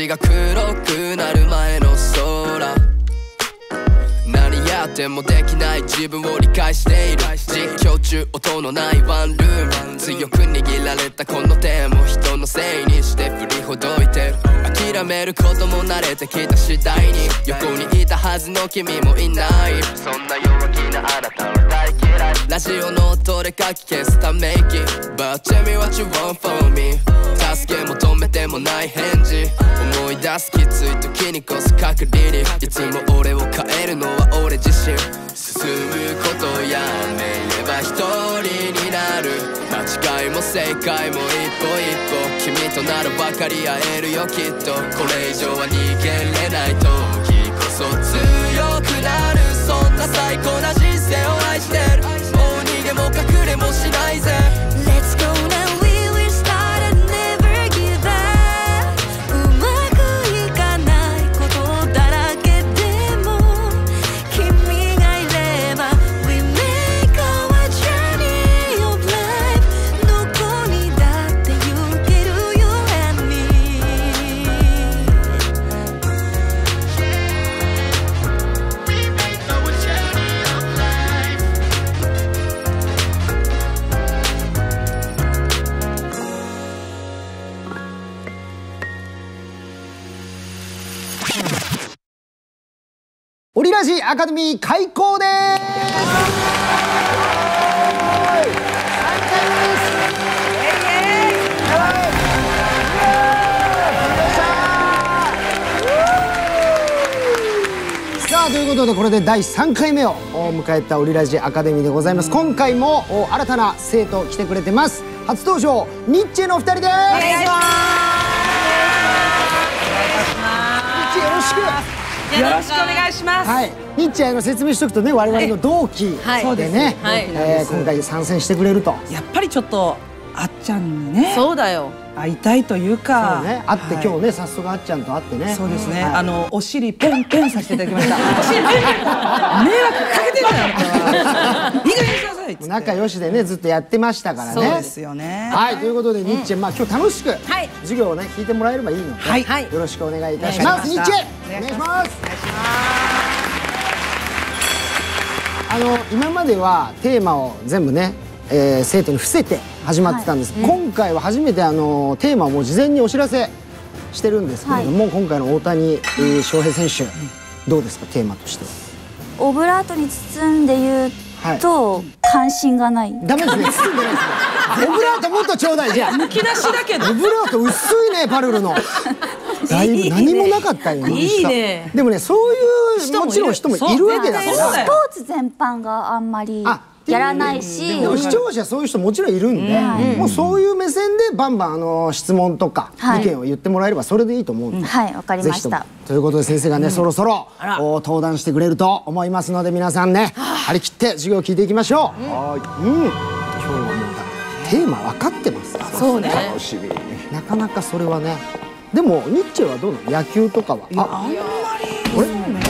字が黒くなる前の空、何やってもできない自分を理解している。実況中音のないワンルーム、強く握られたこの手も人のせいにして振りほどいてる。諦めることも慣れてきた次第に、横にいたはずの君もいない。そんな弱気なあなたは大嫌い。ラジオの音でかき消すため息。 But tell me what you want from me。 助け求めてもない返事、思い出すきつい時にこそ隔離に。いつも俺を変えるのは俺自身。進むことやめれば一人になる。間違いも正解も一歩一歩、君となら分かり合えるよきっと。これ以上は逃げれないと、時こそ強くなる。そんな最高な人生を愛してる。もう逃げも隠れもしないぜ。 Let's go now we will start and never give up。 うまくいかないことだらけでも、君がいれば We make our journey of life。 どこにだって行けるよ and me。 We make our journey of life。 オリラジアカデミー開講ですさあ、ということでこれで第3回目を迎えたオリラジアカデミーでございます。今回も新たな生徒来てくれてます。初登場ニッチェのお二人です。お願いします。ニッチェよろしく。よろしくお願いします。はい、ニッチェの説明しておくとね、我々の同期でね、今回参戦してくれると。やっぱりちょっとあっちゃんにね、そうだよ、会いたいというか、そうね、会って今日ね、早速あっちゃんと会ってね。そうですね、お尻ペンペンさせていただきました。お尻ペンペン。迷惑かけてるから。いい加減してください。仲良しでね、ずっとやってましたからね。そうですよね。はい、ということでニッチェ、まあ今日楽しく授業をね、聞いてもらえればいいので、よろしくお願いいたします。ニッチェ。お願いします。今まではテーマを全部ね、生徒に伏せて始まってたんです。今回は初めてテーマをもう事前にお知らせしてるんですけれども、今回の大谷翔平選手どうですか、テーマとしては。オブラートに包んで言うと関心がない。ダメですね。包んでないですね。オブラートもっとちょうだい。じゃあむき出しだけど。オブラート薄いね、パルルの。だいぶ何もなかったよ。いいね。でもね、そういうもちろん人もいるわけだから。スポーツ全般があんまりやらないし、でも視聴者そういう人もちろんいるんで、もうそういう目線でバンバン質問とか意見を言ってもらえればそれでいいと思うんで。はい、わかりました。ということで先生がね、そろそろ登壇してくれると思いますので、皆さんね、張り切って授業を聞いていきましょう。はい。うん。今日はテーマ分かってます。そうね。楽しみ。なかなかそれはね。でもニッチェはどうなの、野球とかは。あんまり。俺もね。い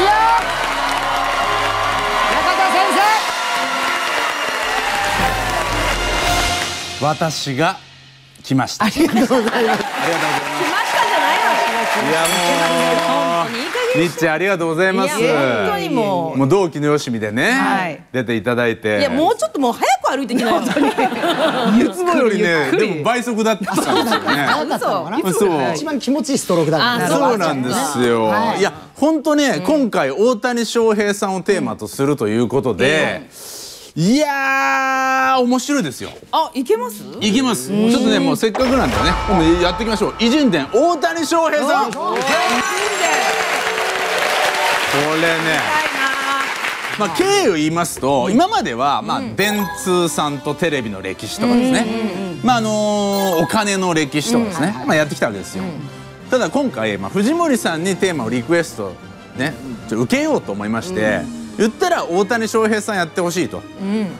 や。中田先生。私が来ました。ありがとうございます。来ましたじゃないの。いやもう。ニッチェありがとうございます。本当にもう同期のよしみでね、出ていただいて、いやもうちょっともう早く歩いてきないと。いつもよりね、でも倍速だったんですよね。そう、一番気持ちいいストロークだから。そうなんですよ。いや本当ね、今回大谷翔平さんをテーマとするということで、いやー面白いですよ。あ、いけます？いけます。ちょっとね、もうせっかくなんでね、やっていきましょう。偉人伝大谷翔平さん。これね、まあ経由言いますと、今まではまあ電通さんとテレビの歴史とかですね、まあお金の歴史とかですね、まあやってきたわけですよ。ただ今回まあ藤森さんにテーマをリクエストね、受けようと思いまして、言ったら大谷翔平さんやってほしいと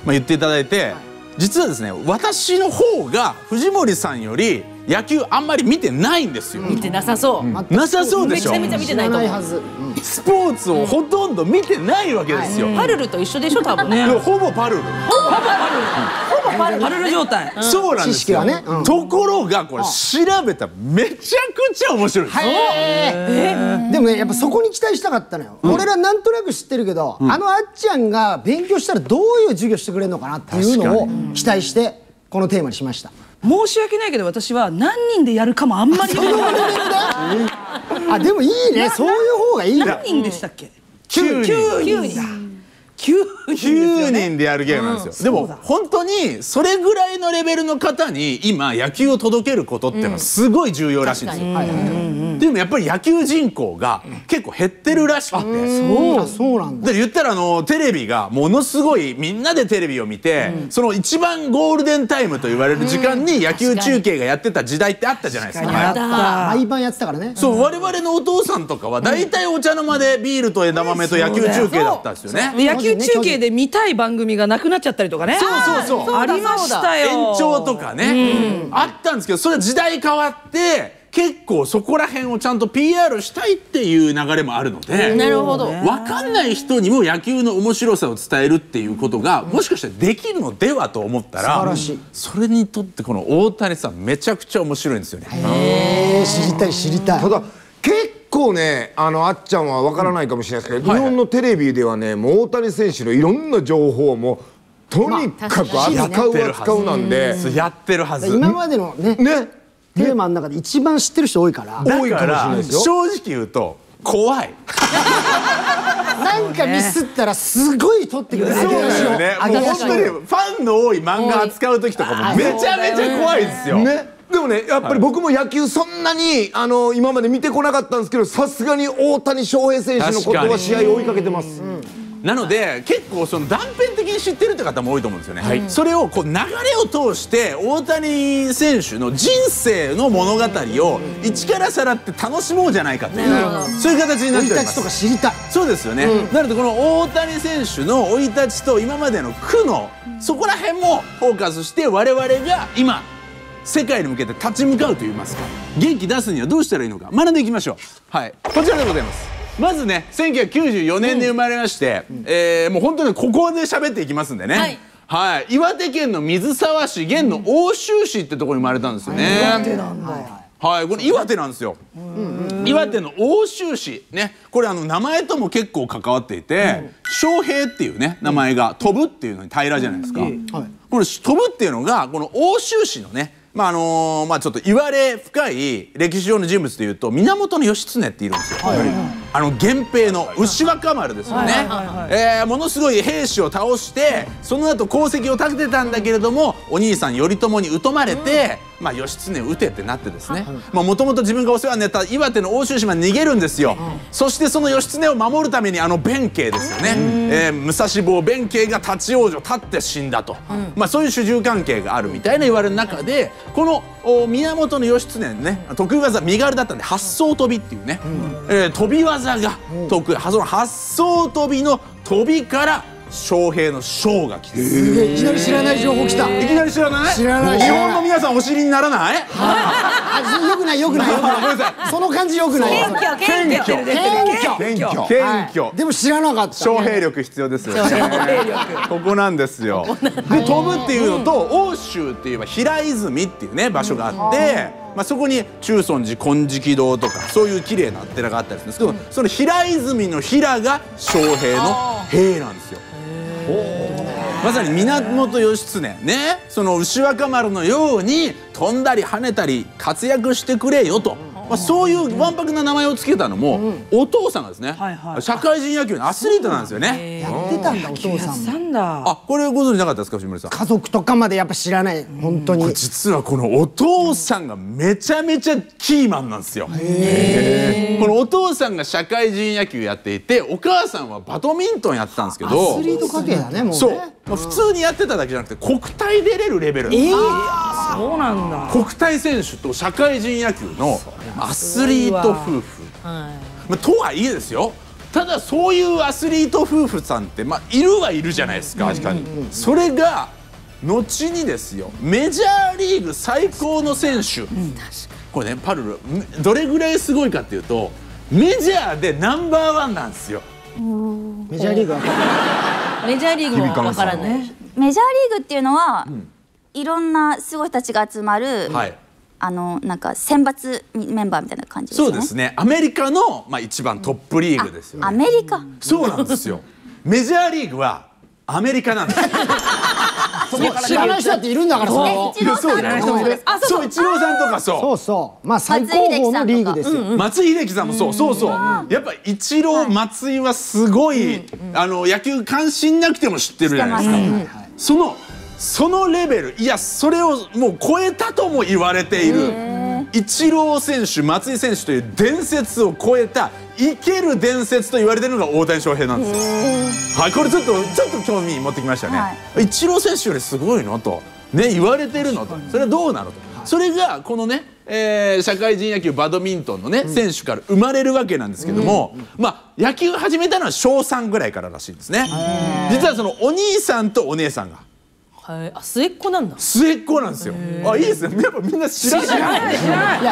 まあ言っていただいて、実はですね、私の方が藤森さんより野球あんまり見てないんですよ。見てなさそう。なさそうでしょ。めちゃめちゃ見てないと思う。スポーツをほとんど見てないわけですよ。パルルと一緒でしょ多分ね。ほぼパルル。パルル状態。そうなんですよ。ところがこれ調べたらめちゃくちゃ面白いです。でもねやっぱそこに期待したかったのよ。俺らなんとなく知ってるけど、あのあっちゃんが勉強したらどういう授業してくれるのかなっていうのを期待してこのテーマにしました。申し訳ないけど私は何人でやるかもあんまり。あ、でもいいね。そういう方がいい。何人でしたっけ？9人でやるゲームなんですよ。でも本当にそれぐらいのレベルの方に今野球を届けることっていうのはすごい重要らしいんですよ。っていうのもやっぱり野球人口が結構減ってるらしくて、そうなんだ。言ったらテレビがものすごいみんなでテレビを見て、その一番ゴールデンタイムと言われる時間に野球中継がやってた時代ってあったじゃないですか。毎晩やってたからね。そう、我々のお父さんとかは大体お茶の間でビールと枝豆と野球中継だったんですよね。中継で見たい番組がなくなっちゃったりとかね。そうそうそう、ありましたよ。延長とかね、あったんですけど、それは時代変わって結構そこら辺をちゃんと PR したいっていう流れもあるので、なるほど、分かんない人にも野球の面白さを伝えるっていうことがもしかしたらできるのではと思ったら、それにとってこの大谷さんめちゃくちゃ面白いんですよね。へえ、知りたい知りたい。ただ結構ね、あっちゃんは分からないかもしれないですけど、日本のテレビではね、もう大谷選手のいろんな情報もとにかく扱う扱うなんでやってるはず。今までのねテーマの中で一番知ってる人多いから、だから正直言うと怖い。なんかミスったらすごい取ってくる。そうですよね。もう本当にファンの多い漫画扱う時とかもめちゃめちゃ怖いですよね。でもね、やっぱり僕も野球そんなに今まで見てこなかったんですけど、さすがに大谷翔平選手のことは試合を追いかけてます。なので結構その断片的に知ってるって方も多いと思うんですよね。それをこう流れを通して大谷選手の人生の物語を一からさらって楽しもうじゃないかという、そういう形になっております。生い立ちとか知りたい。そうですよね。なのでこの大谷選手の生い立ちと今までの苦のそこら辺もフォーカスして、我々が今世界に向けて立ち向かうといいますか、元気出すにはどうしたらいいのか学んでいきましょう。はい、こちらでございます。まずね、1994年に生まれまして、もう本当にここで喋っていきますんでね。はい、はい、岩手県の水沢市、現の奥州市ってところに生まれたんですよね。岩手なんだ。はい、これ岩手なんですよ。岩手の奥州市ね、これ名前とも結構関わっていて、翔平っていうね名前が飛ぶっていうのに平らじゃないですか。これ飛ぶっていうのがこの奥州市のね。ちょっと言われ深い歴史上の人物でいうと源義経っているんですよ。源平の牛若丸ですよね。ものすごい兵士を倒してその後功績を立てたんだけれども、お兄さん頼朝に疎まれて、義経討てってなってですね、もともと自分がお世話になった岩手の奥州市まで逃げるんですよ。そしてその義経を守るために弁慶ですよね、武蔵坊弁慶が立往生立って死んだと、そういう主従関係があるみたいな言われる中で、この源義経のね得意技身軽だったんで八艘飛びっていうね、飛び技が得意、その八艘飛びの飛びから翔平の翔が来て、いきなり知らない情報来た。いきなり知らない、知らない。日本の皆さんお知りにならない。よくないよくない。ごめんなさい。その感じよくない。謙虚謙虚謙虚。でも知らなかった。翔平力必要ですよ。ここなんですよ。で飛ぶっていうのと奥州っていえば平泉っていうね場所があって。そこに中尊寺金色堂とかそういう綺麗な寺があったりするんですけど、その平泉の平が翔平の平なんですよ。まさに源義経ね、その牛若丸のように飛んだり跳ねたり活躍してくれよと、そういうわんぱくな名前を付けたのもお父さんがですね、社会人野球のアスリートなんですよね。やってたんだお父さん。あ、これご存知なかったですか、藤森さん。家族とかまでやっぱ知らない。本当に。実はこのお父さんがめちゃめちゃキーマンなんですよ。このお父さんが社会人野球やっていて、お母さんはバドミントンやってたんですけど。アスリート家系だねもうね。そう。普通にやってただけじゃなくて国体出れるレベルなんですよ。そうなんだ。国体選手と社会人野球のアスリート夫婦、とはいえですよ、ただそういうアスリート夫婦さんっているはいるじゃないですか。確かに。それが後にですよ、メジャーリーグ最高の選手、これねパルルどれぐらいすごいかっていうと、メジャーでナンバーワンなんですよ。メジャーリーグは分からない。メジャーリーグも分からない。メジャーリーグっていうのは、いろんなすごい人たちが集まる、なんか選抜メンバーみたいな感じですね。そうですね。アメリカの一番トップリーグですよね。アメリカ。そうなんですよ。メジャーリーグはアメリカなんですよ。知らない人だっているんだから。そう、イチローさんとかそう。そうそう。まあ最高峰のリーグですよ。松井秀喜さんもそう、そうそう。やっぱイチロー、松井はすごい野球関心なくても知ってるじゃないですか。そのレベル、いやそれをもう超えたとも言われている。イチロー選手、松井選手という伝説を超えた生ける伝説と言われているのが大谷翔平なんですよ。はい、これちょっと興味持ってきましたね。イチロー選手よりすごいのとね言われているのと、それはどうなのと。それがこのね、社会人野球バドミントンのね選手から生まれるわけなんですけども、まあ野球を始めたのは小3ぐらいかららしいんですね。実はそのお兄さんとお姉さんが。はい、あ、末っ子なんだ。末っ子なんですよ。あ、いいですね。やっぱみんな知らない。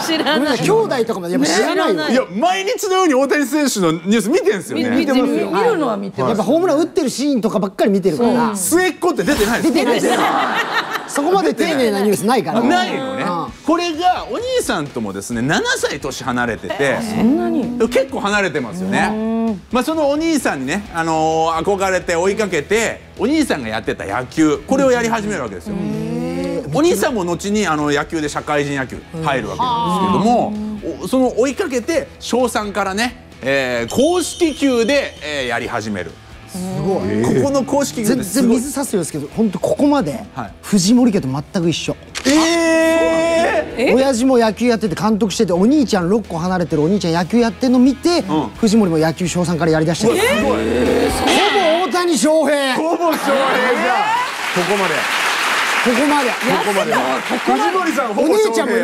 知らない。兄弟とかもやっぱ知らない。いや、毎日のように大谷選手のニュース見てんですよね。見てますよ。見るのは見てます。やっぱホームラン打ってるシーンとかばっかり見てるから。末っ子って出てない。出てない。そこまで丁寧なニュースないから。ないよね。これがお兄さんともですね、7歳年離れてて。そんなに。結構離れてますよね。まあそのお兄さんにね、憧れて追いかけて。お兄さんがやってた野球、これをやり始めるわけですよ。お兄さんも後に野球で社会人野球入るわけなんですけども、その追いかけて小3からね、公式球でやり始める。すごい。ここの公式球で全然水差すようですけど、本当ここまで藤森家と全く一緒。親父も野球やってて監督してて、お兄ちゃん6個離れてるお兄ちゃん野球やってるの見て、藤森も野球小3からやりだした。すごい。大谷翔平。ほぼ翔平じゃん。ここまで。藤森さんお兄ちゃんもい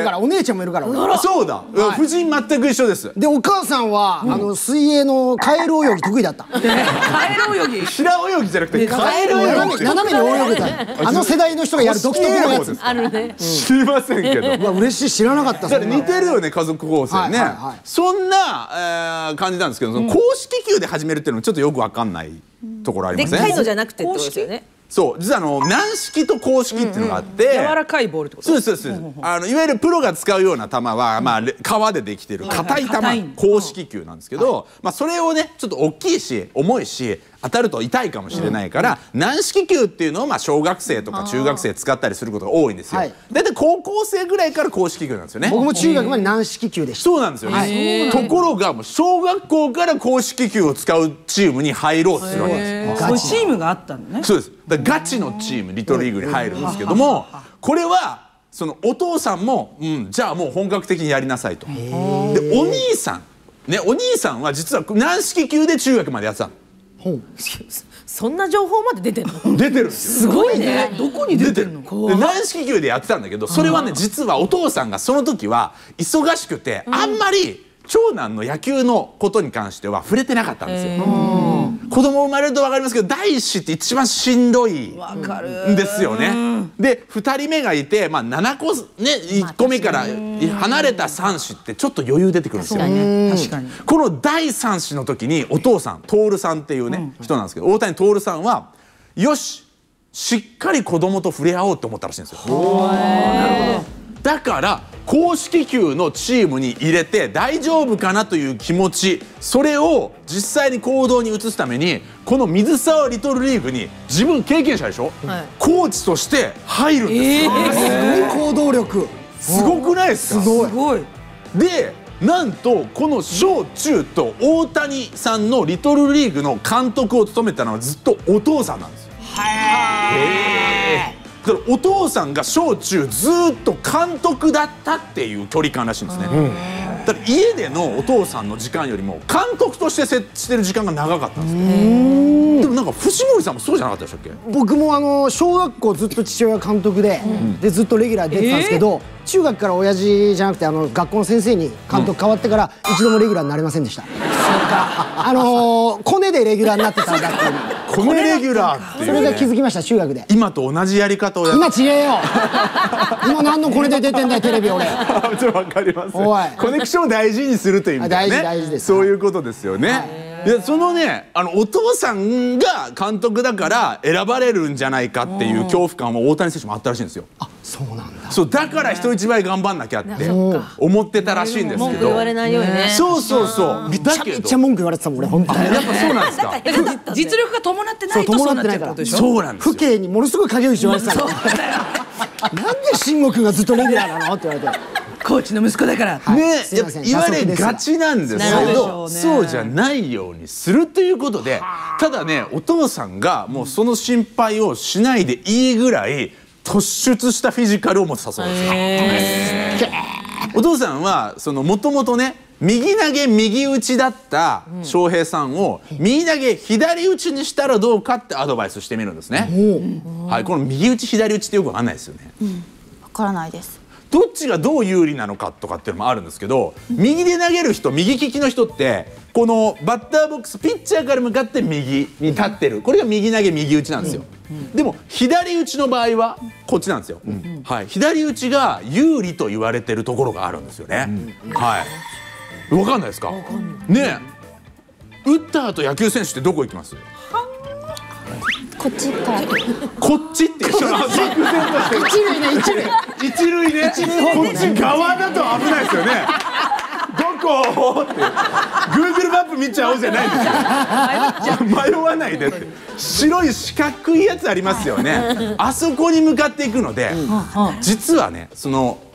るから俺。そうだ。夫人全く一緒です。でお母さんは水泳のカエル泳ぎ得意だった。カエル泳ぎ。平泳ぎじゃなくてカエル泳ぎ。斜めに泳げた。あの世代の人がやる独特のやつ。あるね。知りませんけど。うわ嬉しい、知らなかった。だから似てるよね、家族構成ね。そんな感じなんですけど、公式球で始めるっていうのもちょっとよくわかんない。ところありません。でっかいのじゃなくて公式ね。そう、実は軟式と硬式っていうのがあって、柔らかいボールってこと。そうです。いわゆるプロが使うような球は革でできてる硬い球、硬式球なんですけど、それをねちょっと大きいし重いし当たると痛いかもしれないから、軟式球っていうのを小学生とか中学生使ったりすることが多いんですよ。だいたい高校生ぐらいから硬式球なんですよね。僕も中学まで軟式球でした。そうなんですよね。ところがもう小学校から硬式球を使うチームに入ろうとするわけです。チームがあったんだね。そうです。ガチのチームリトルリーグに入るんですけども、これはそのお父さんもじゃあもう本格的にやりなさいと。でお兄さんは実は軟式球で中学までやってたの。そんな情報まで出てるの？出てる。すごいね。どこに出てるの？軟式球でやってたんだけど、それはね実はお父さんがその時は忙しくてあんまり長男の野球のことに関しては触れてなかったんですよ。子供生まれると分かりますけど、第一子って一番しんどいんですよね。で2人目がいて、7個ね1個目から離れた3子ってちょっと余裕出てくるんですよ。この第3子の時にお父さん徹さんっていうね人なんですけど、大谷徹さんはよししっかり子供と触れ合おうと思ったらしいんですよ。だから硬式球のチームに入れて大丈夫かなという気持ち、それを実際に行動に移すためにこの水沢リトルリーグに自分経験者でしょ、コーチとして入るんですよ。すごい行動力。すごくないですか？すごい。でなんとこの小中と大谷さんのリトルリーグの監督を務めたのはずっとお父さんなんですよ。お父さんが小中ずっと監督だったっていう距離感らしいんですね。だから家でのお父さんの時間よりも監督として設置してる時間が長かったんですね。でもなんか藤森さんもそうじゃなかったでしたっけ？僕も小学校ずっと父親監督で、ずっとレギュラー出てたんですけど、中学から親父じゃなくて学校の先生に監督変わってから一度もレギュラーになれませんでした。かコネでレギュラーになってたんだっていう。コネレギュラーっていう、それで気づきました中学で。今と同じやり方をやる。今ちげえよ。今何のコネで出てんだよテレビ。俺ちょっとわかります。コネクションを大事にするという意味でね。大事です。そういうことですよね。いや、そのね、お父さんが監督だから選ばれるんじゃないかっていう恐怖感は大谷選手もあったらしいんですよ。あ、そうなんだ。そうだから人一倍頑張んなきゃって思ってたらしいんですけど。文句言われないようにね。そうそうそう。めちゃめちゃ文句言われてたもん俺本当に。やっぱそうなんですか。実力が伴ってないとそうなっちゃうことでしょ。そうなんですよ。父兄にものすごい影を打ちました。なんで慎吾君がずっとレギュラーなのって言われて。コーチの息子だからね、言われがちなんですけど、そうじゃないようにするということで。ただね、お父さんがもうその心配をしないでいいぐらい突出したフィジカルを持ってたそうですよ。お父さんはもともとね、右投げ右打ちだった翔平さんを右投げ左打ちにしたらどうかってアドバイスしてみるんですね。はい、この右打ち左打ちってよくわかんないですよね。わからないです。どっちがどう有利なのかとかっていうのもあるんですけど、右で投げる人、右利きの人ってこのバッターボックスピッチャーから向かって右に立ってる、これが右投げ右打ちなんですよ。でも左打ちの場合はこっちなんですよ。はい、左打ちが有利と言われてるところがあるんですよね。はい、わかんないですかね。打った後野球選手ってどこ行きます？こっちか。こっちって一緒なはず。一塁ね、一塁ね。こっち側だと危ないですよね。どこって。Google マップ見ちゃおうじゃないんですよ。迷わないでって。白い四角いやつありますよね。あそこに向かっていくので、実はね、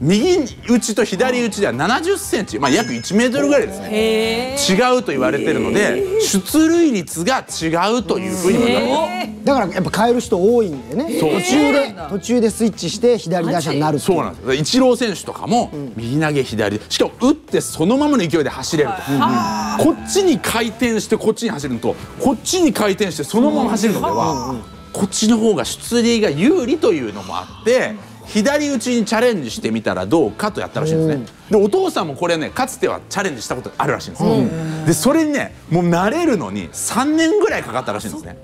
右打ちと左打ちでは70センチ、まあ約1メートルぐらいですね。違うと言われてるので、出塁率が違うというふうにもなるんです。だからやっぱ変える人多いんでね。途中でスイッチして左打者になる。そうなんです。イチロー選手とかも右投げ左、しかも打ってそのままの勢いで走れると。こっちに回転してこっちに走るのと、こっちに回転してそのまま走るのでは、こっちの方が出塁が有利というのもあって、左打ちにチャレンジしてみたらどうかとやったらしいんですね。でお父さんもこれね、かつてはチャレンジしたことあるらしいんですよ。でそれにね、もう慣れるのに3年ぐらいかかったらしいんですね。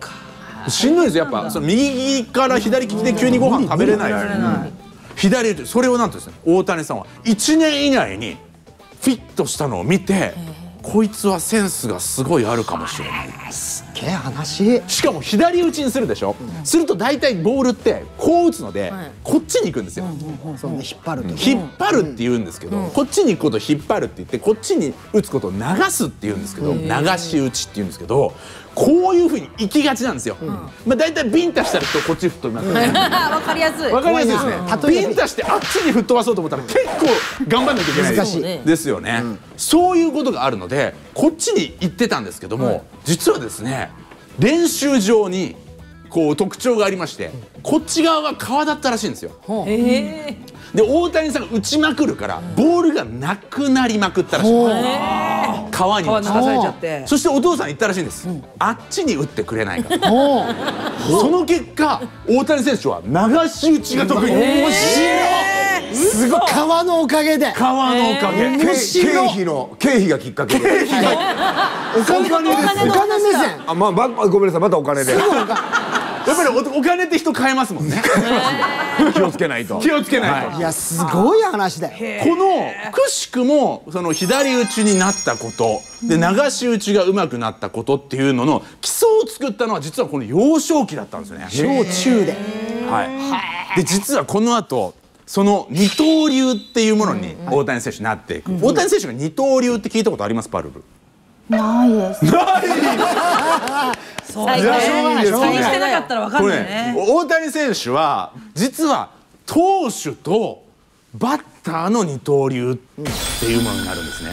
しんどいです。やっぱ右から左利きで急にご飯食べれない。左打ち、それをなんとですね、大谷さんは1年以内にフィットしたのを見て、こいつはセンスがすごいあるかもしれない。すっげえ話。しかも左打ちにするでしょ。すると大体ボールってこう打つので、こっちに行くんですよ。引っ張るって言うんですけど、こっちに行くことを引っ張るって言って、こっちに打つことを流すって言うんですけど、流し打ちって言うんですけど、こういう風に行きがちなんですよ。まあだいたいビンタしたらこっちに吹っ飛びますね。わかりやすい。わかりやすいですね。ビンタしてあっちに吹っ飛ばそうと思ったら結構頑張んなきゃいけない。難しいですよね。そういうことがあるのでこっちに行ってたんですけども、実はですね、練習場にこう特徴がありまして、こっち側が川だったらしいんですよ。で大谷さんが打ちまくるからボールがなくなりまくったらしい。川に流されちゃって、そしてお父さん言ったらしいんです。あっちに打ってくれないかと。その結果大谷選手は流し打ちが得意。面白い。すごい。川のおかげで。川のおかげ。経費がきっかけで。経費がお金です。お金目線。あ、まあごめんなさい、またお金で。やっぱりお金って人変えますもんね。気をつけないと。気をつけないと。いや、すごい話だよ。このくしくも左打ちになったことで、流し打ちがうまくなったことっていうのの基礎を作ったのは、実はこの幼少期だったんですよね。小中で。はい。で実はこの後その二刀流っていうものに大谷選手になっていく。大谷選手が二刀流って聞いたことあります？パルル。ないです。ない。大谷選手は実は投手とバッターの二刀流っていうものになるんですね。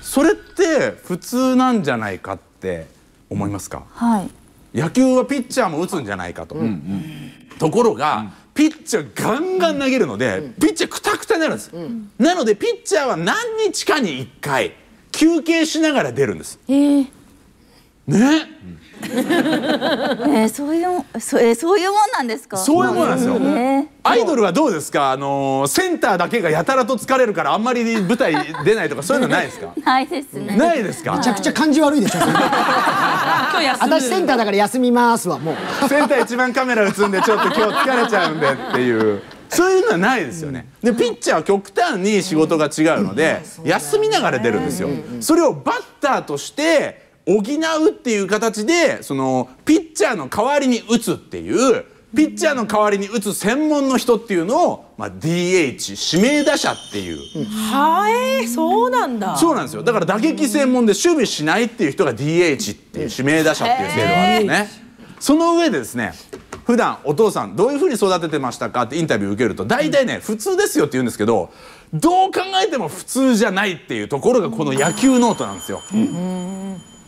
それって普通なんじゃないかって思いますか？はい、野球はピッチャーも打つんじゃないかと。ところがピッチャーガンガン投げるので、ピッチャークタクタになるんです。なのでピッチャーは何日かに1回休憩しながら出るんです。ね。そういうもんなんですか。そういうもんなんですよ。アイドルはどうですか。センターだけがやたらと疲れるからあんまり舞台出ないとかそういうのないですか。ないですね。ないですか。めちゃくちゃ感じ悪いでしょ。私センターだから休みますわ。もうセンター一番カメラ映んでちょっと今日疲れちゃうんでっていう。そういうのはないですよね。でピッチャーは極端に仕事が違うので休みながら出るんですよ。それをバッターとして補うっていう形でそのピッチャーの代わりに打つっていうピッチャーの代わりに打つ専門の人っていうのを、まあ、DH 指名打者っていう。はい、そうなんだ。そうなんですよ。だから打撃専門で守備しないっていう人が DH っていう指名打者っていう制度があるんですね。その上でですね、普段お父さんどういうふうに育ててましたかってインタビュー受けると大体ね普通ですよって言うんですけど、どう考えても普通じゃないっていうところがこの野球ノートなんですよ。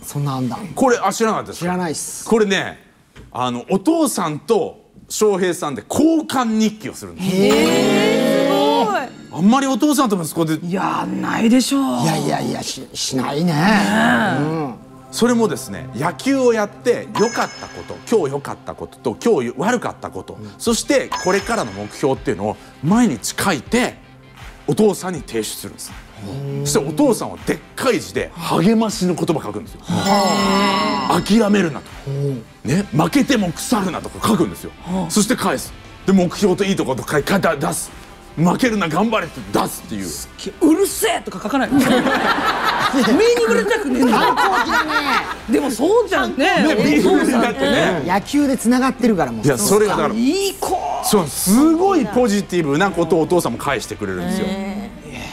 そんなあんだ。これ知らなかったですか。知らないっす。これねお父さんと翔平さんで交換日記をするんです。すごい。あんまりお父さんと息子でやんないでしょう。いやいやいやしないね。それもですね、野球をやって良かったこと、今日良かったことと今日悪かったこと、そしてこれからの目標っていうのを毎日書いてお父さんに提出するんです。そしてお父さんはでっかい字で励ましの言葉書くんですよ。諦めるなとね、負けても腐るなとか書くんですよ。そして返す。で目標といいとこと書いて出す。負けるな頑張れって出すっていう。すっげえうるせえとか書かないの。目に触れたくねえんだ。でもそうじゃんね。野球でつながってるからもう。いやそれがだからいい子。そうすごいポジティブなことをお父さんも返してくれるんですよ。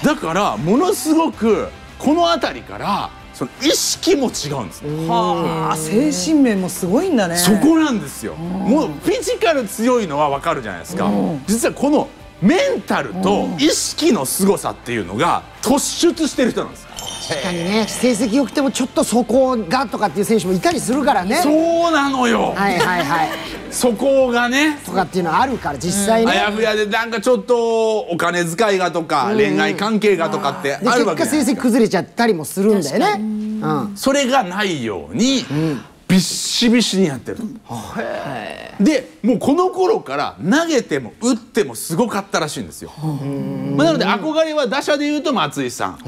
だからものすごくこの辺りからその意識も違うんです。はあ、精神面もすごいんだね。そこなんですよ。もうフィジカル強いのはわかるじゃないですか。実はこのメンタルと意識の凄さっていうのが突出してる人なんです。確かにね、成績良くてもちょっとそこがとかっていう選手もいたりするからね。そうなのよ。はいはいはい。そこがねとかっていうのはあるから実際ね。あやふやでなんかちょっとお金遣いがとか恋愛関係がとかってあるわけじゃないですか。結果成績崩れちゃったりもするんだよね。それがないように。ビッシビシにやってる。でもうこの頃から投げても打ってもすごかったらしいんですよ。なので憧れは打者でいうと松井さん、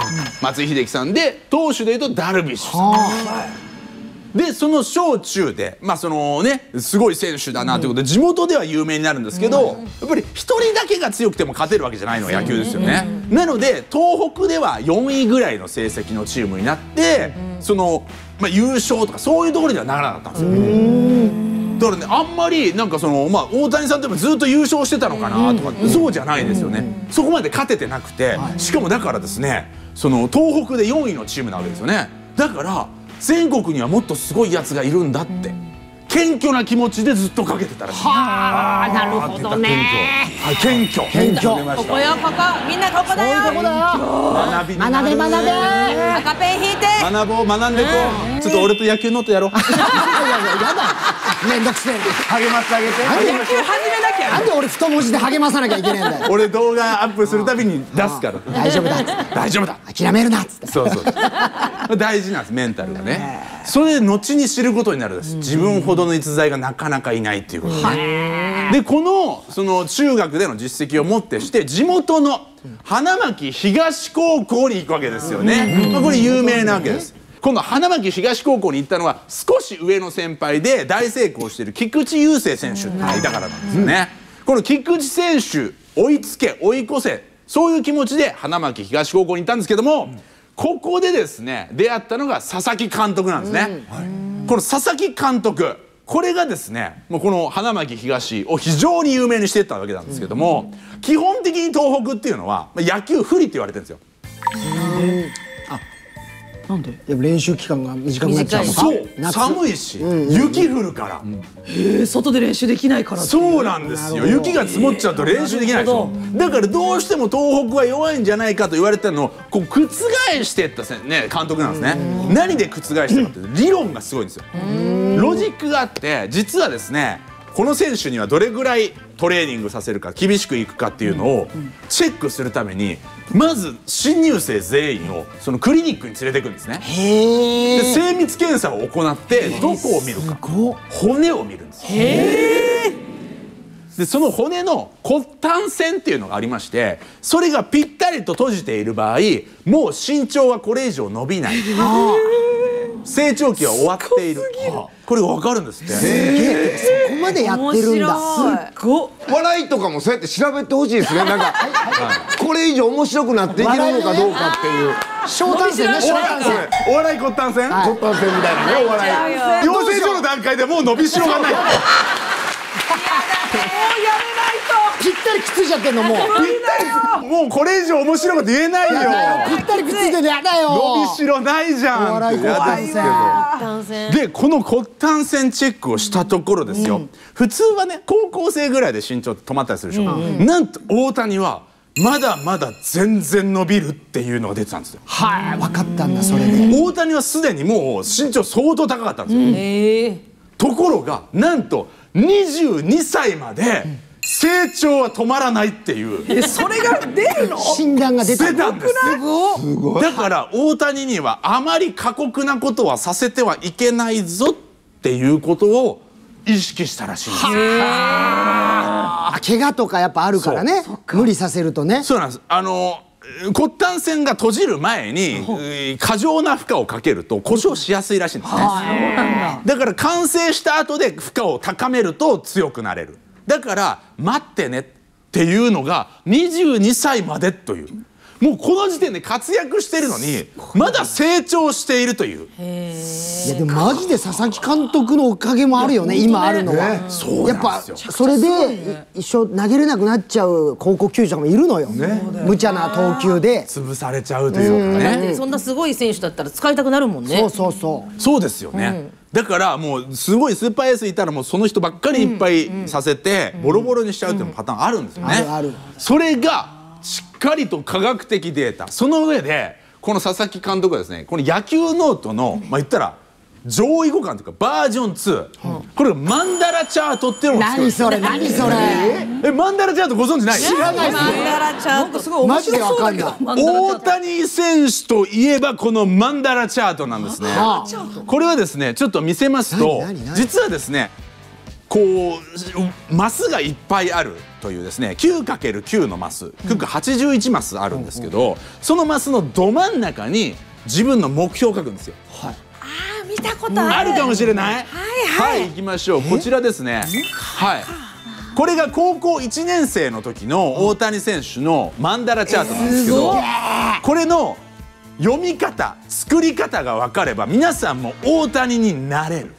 松井秀喜さんで、投手でいうとダルビッシュさんで、その小中でまあそのねすごい選手だなということで地元では有名になるんですけど、やっぱり一人だけが強くても勝てるわけじゃないのが野球ですよね。なので東北では4位ぐらいの成績のチームになってその。まあ優勝とかそういうところにはならなかったんですよ。だからね、あんまりなんかそのまあ大谷さんといえばずっと優勝してたのかなとかそうじゃないですよね。そこまで勝ててなくて、しかもだからですね、その東北で4位のチームなわけですよね。だから全国にはもっとすごいやつがいるんだって謙虚な気持ちでずっとかけてたらしい。はあ、なるほどね。謙虚。謙虚。ここよ、ここ、みんなここだよ。学び、学べ、学べ。赤ペン引いて。学ぼう、学んでこう。ちょっと俺と野球ノートやろう。いやいや、やだ。めんどくせえ。励ましてあげて。なんで野球始めなきゃ。なんで俺太文字で励まさなきゃいけないんだよ。俺動画アップするたびに出すから。大丈夫だ。大丈夫だ。諦めるな。そうそう。大事なんです、メンタルがね。それで後に知ることになるんです。自分ほどの逸材がなかなかいないっていうことですね。でこのその中学での実績をもってして地元の花巻東高校に行くわけですよね。これ有名なわけです。今度花巻東高校に行ったのは少し上の先輩で大成功している菊池雄星選手っていたからなんですよね。この菊池選手追いつけ追い越せ、そういう気持ちで花巻東高校に行ったんですけども。ここでですね出会ったのが佐々木監督なんですね。この佐々木監督、これがですねもうこの花巻東を非常に有名にしていったわけなんですけども、基本的に東北っていうのは野球不利って言われてるんですよ。あ、なんで？やっぱ練習期間が短くなっちゃうのか。そう、寒いし雪降るから。へえ、外で練習できないから。そうなんですよ。雪が積もっちゃうと練習できないでしょ。だからどうしても東北は弱いんじゃないかと言われてたのをこう覆していったね監督なんですね。何で覆したかっていうと理論がすごいんですよ。ロジックがあって、実はですねこの選手にはどれぐらいトレーニングさせるか厳しくいくかっていうのをチェックするために、まず新入生全員をそのクリニックに連れていくんですね。で精密検査を行って、どこを見るか、骨を見るんです。でその骨の骨端線っていうのがありまして、それがぴったりと閉じている場合、もう身長はこれ以上伸びない、成長期は終わっている。これが分かるんですって。そこまでやってるんだ。すごい。笑いとかもそうやって調べてほしいですね。なんかこれ以上面白くなっていけるのかどうかっていう。小短線ね。お笑い骨端線。骨端線みたいなね。お笑い。養成所の段階でもう伸びしろがない。ぴったりくっついちゃってんの。もうぴったり、もうこれ以上面白いこと言えないよ。ぴったりくっついてる。やだよ、伸びしろないじゃん。怖いな。でこの骨端線チェックをしたところですよ、普通はね高校生ぐらいで身長止まったりするでしょ。なんと大谷はまだまだ全然伸びるっていうのが出てたんですよ。はい、分かったんだ、それで。大谷はすでにもう身長相当高かったんですよ。ところがなんと22歳まで成長は止まらないっていう。それが出るの？診断が出たんです。すごい。だから大谷にはあまり過酷なことはさせてはいけないぞっていうことを意識したらしいんです。怪我とかやっぱあるからね。無理させるとね。そうなんです。骨端線が閉じる前に過剰な負荷をかけると故障しやすいらしいんですね。だから完成した後で負荷を高めると強くなれる。だから待ってねっていうのが22歳までという、もうこの時点で活躍してるのにまだ成長しているという。いやでもマジで佐々木監督のおかげもあるよね、今あるのは。やっぱそれで一生投げれなくなっちゃう高校球児とかもいるのよ、無茶な投球で潰されちゃうというかね。そんなすごい選手だったら使いたくなるもんね。そうそうそう、そうですよね。だからもうすごいスーパーエースいたらもうその人ばっかりいっぱいさせてボロボロにしちゃうっていうパターンあるんですよね。それがしっかりと科学的データ、その上でこの佐々木監督はですね、この野球ノートのまあ言ったら上位互換というかバージョン2、これがマンダラチャートっていうのを作るんですよ。何それ何それ。マンダラチャートご存知ない？知らないです。マンダラチャートすごい面白そうだけど、大谷選手といえばこのマンダラチャートなんですね。これはですねちょっと見せますと、実はですねこうマスがいっぱいあるというですね、 9×9 のマス、9×81 マスあるんですけど、そのマスのど真ん中に自分の目標を書くんですよ。はい、あー見たことあるかもしれない。はいはい、行きましょう。こちらですね。はい、これが高校1年生の時の大谷選手のマンダラチャートなんですけど、これの読み方、作り方が分かれば皆さんも大谷になれる。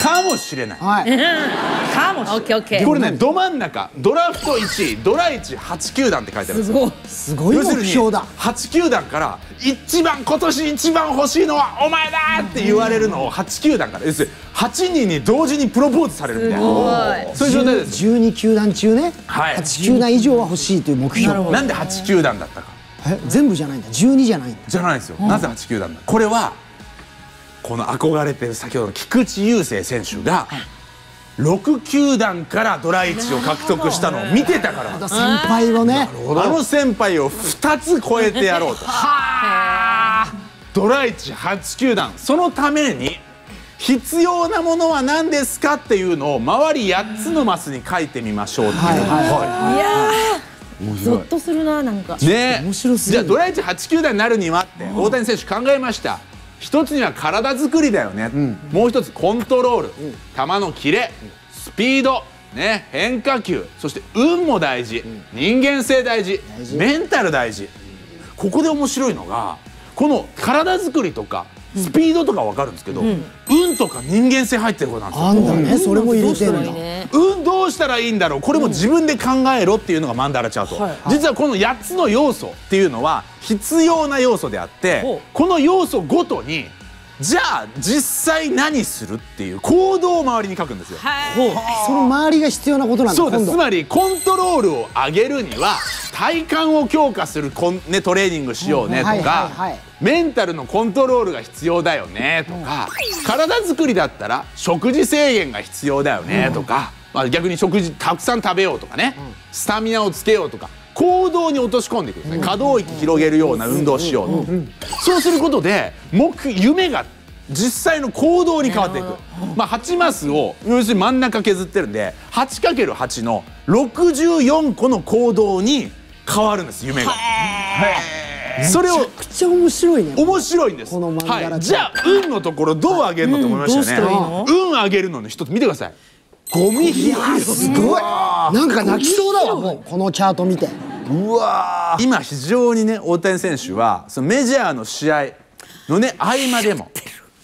かもしれない。かもしれない。これね、ど真ん中、ドラフト1位、ドラ1、8球団って書いてあるんですよ。すごい目標だ。8球団から一番、今年一番欲しいのはお前だって言われるのを8球団から、要するに8人に同時にプロポーズされるみたいな、そういう状態です。12球団中ね、8球団以上は欲しいという目標。なんで8球団だったか。全部じゃないんだ。12じゃないんだ。じゃないんですよ。なぜ8球団だ。これはこの憧れてる先ほどの菊池雄星選手が6球団からドラ1を獲得したのを見てたから。先輩をね、あの先輩を2つ超えてやろうと。ドラ18球団、そのために必要なものは何ですかっていうのを周り8つのマスに書いてみましょうっていう。ゾッとするな、なんかね。じゃあドラ18球団になるにはって大谷選手考えました。一つには体作りだよね、もう一つコントロール、球のキレ、スピード、ね、変化球、そして運も大事、人間性大事、メンタル大事。ここで面白いのが、この体作りとかスピードとか分かるんですけど、運とか人間性入ってることなんですよ。あんだね、それも入れてるんだ。運どうしたらいいんだろう、これも自分で考えろっていうのがマンダラチャート。実はこの8つの要素っていうのは必要な要素であって、この要素ごとにじゃあ実際何するっていう行動を周りに書くんですよ。その周りが必要なことなんだ。そうです。つまりコントロールを上げるには体幹を強化するトレーニングしようねとか、メンタルのコントロールが必要だよねとか、体作りだったら食事制限が必要だよねとか、まあ逆に食事たくさん食べようとかね、スタミナをつけようとか行動に落とし込んでいくんですね。可動域広げるような運動をしようと。そうすることで夢が実際の行動に変わっていく。まあ8マスを要するに真ん中削ってるんで 8×8 の64個の行動に変わるんです夢が。それをめちゃくちゃ面白いね。面白いんです。はい。じゃあ運のところどう上げるのと思いましたよね。運上げるのの一つ見てください。ゴミ拾い。すごい。なんか泣きそうだわもうこのチャート見て。うわ。今非常にね大谷選手はそのメジャーの試合のね合間でも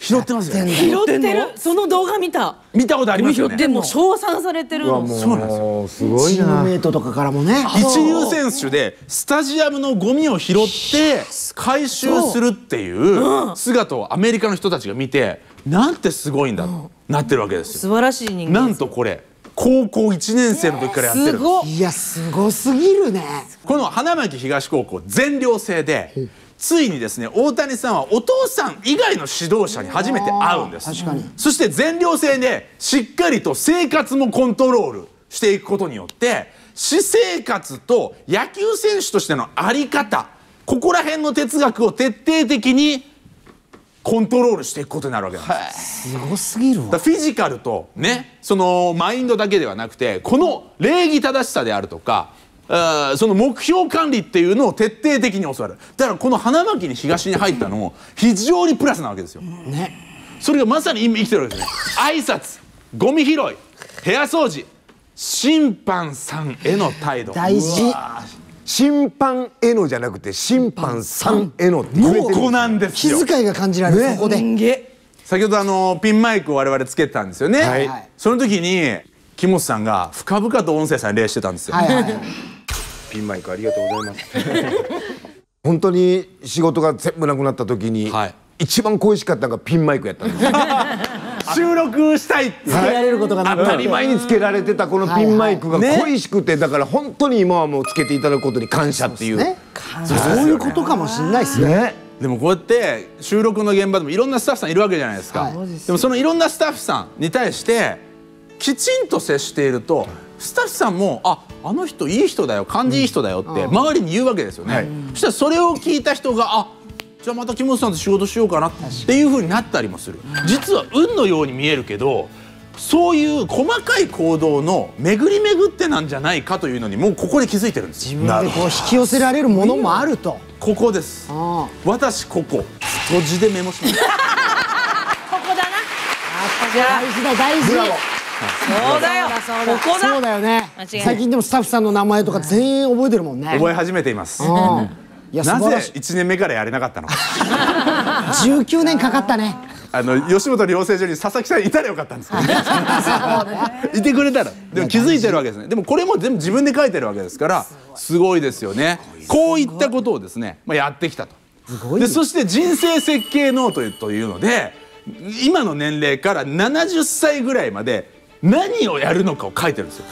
拾ってますよね。拾ってる。その動画見た。見たことありますよね。でも称賛されてるの。そうなんですよ。チームメイトとかからもね。一流選手でスタジアムのゴミを拾って回収するっていう姿をアメリカの人たちが見て、なんてすごいんだとなってるわけですよ。素晴らしい人間。なんとこれ高校1年生の時からやってる。いやすごすぎるね。この花巻東高校全寮制で。ついにですね大谷さんはお父さん以外の指導者に初めて会うんです。確かに。そして全寮制でしっかりと生活もコントロールしていくことによって私生活と野球選手としての在り方、ここら辺の哲学を徹底的にコントロールしていくことになるわけなんです。すごすぎるわ。だからフィジカルとねそのマインドだけではなくてこの礼儀正しさであるとかその目標管理っていうのを徹底的に教わる。だからこの花巻東に入ったのも非常にプラスなわけですよ、ね、それがまさに今生きてるわけですね。挨拶、ゴミ拾い、部屋掃除、審判さんへの態度大事。審判へのじゃなくて審判さんへのって言ってるんですよ。もうここなんですよ。気遣いが感じられる、ね、ここで先ほどピンマイクを我々つけてたんですよね、はい、その時に木本さんが深々と音声さんに礼してたんですよ。ピンマイクありがとうございます。本当に仕事が全部なくなった時に、はい、一番恋しかったのがピンマイクやったんですよ。収録したいってつけられることがなくて、当たり前につけられてたこのピンマイクが恋しくて、だから本当に今はもうつけていただくことに感謝っていう。そういうことかもしれないですね。でもこうやって収録の現場でもいろんなスタッフさんいるわけじゃないですか。でもそのいろんなスタッフさんに対してきちんと接していると。スタッフさんも「あの人いい人だよ、感じいい人だよ」って周りに言うわけですよね、はい、そしたらそれを聞いた人が「じゃあまた木本さんと仕事しようかな」っていうふうになったりもする。実は運のように見えるけどそういう細かい行動の巡り巡ってなんじゃないかというのにもうここで気づいてるんです。自分でこう引き寄せられるものもあると。ここです。私ここ文字でメモします。ここだな。大事だ大事。そうだよ、ここだ。そうだよね。最近でもスタッフさんの名前とか全員覚えてるもんね。覚え始めています。なぜ1年目からやれなかったの？19年かかったね。吉本養成所に佐々木さんいたらよかったんですけど。いてくれたら。でも気づいてるわけですね。でもこれも全部自分で書いてるわけですから、すごいですよね。こういったことをですね、まあやってきたと。で、そして人生設計ノートというので、今の年齢から70歳ぐらいまで。何をやるのかを書いてるんですよ。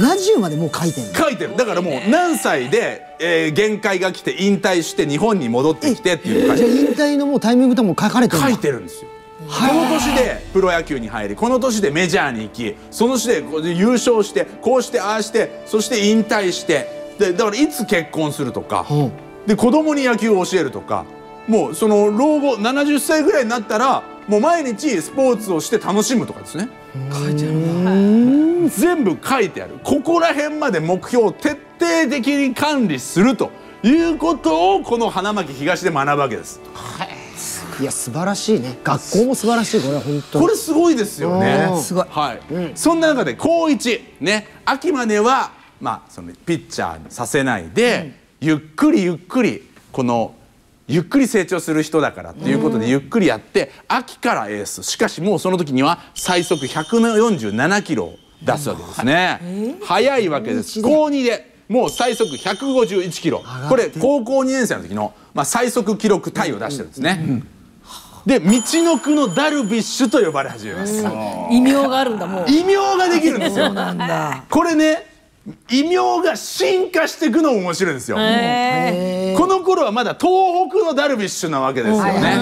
70までもう書いてる。書いてる。だからもう何歳で限界が来て引退して日本に戻ってきてっていう。じゃあ引退のもうタイミングとも書かれてる。書いてるんですよ。この年でプロ野球に入り、この年でメジャーに行き、その年で優勝して、こうしてああして、そして引退して、でだからいつ結婚するとか、で子供に野球を教えるとか、もうその老後70歳ぐらいになったら。もう毎日スポーツをして楽しむとかですね。書いてある。全部書いてある。ここら辺まで目標を徹底的に管理するということをこの花巻東で学ぶわけです。はい。いや素晴らしいね。学校も素晴らしい。これは本当に。これすごいですよね。すごい。はい。うん、そんな中で高一ね秋まではまあそのピッチャーにさせないで、うん、ゆっくりこの。ゆっくり成長する人だからっていうことでゆっくりやって秋からエース。しかしもうその時には最速147キロを出すわけですね。早いわけです。高2でもう最速151キロ、これ高校2年生の時のまあ最速記録タイを出してるんですね。でみちのくのダルビッシュと呼ばれ始めます。異名があるんだ。もう異名ができるんですよ。これね異名が進化していくのも面白いんですよ。この頃はまだ東北のダルビッシュなわけですよね。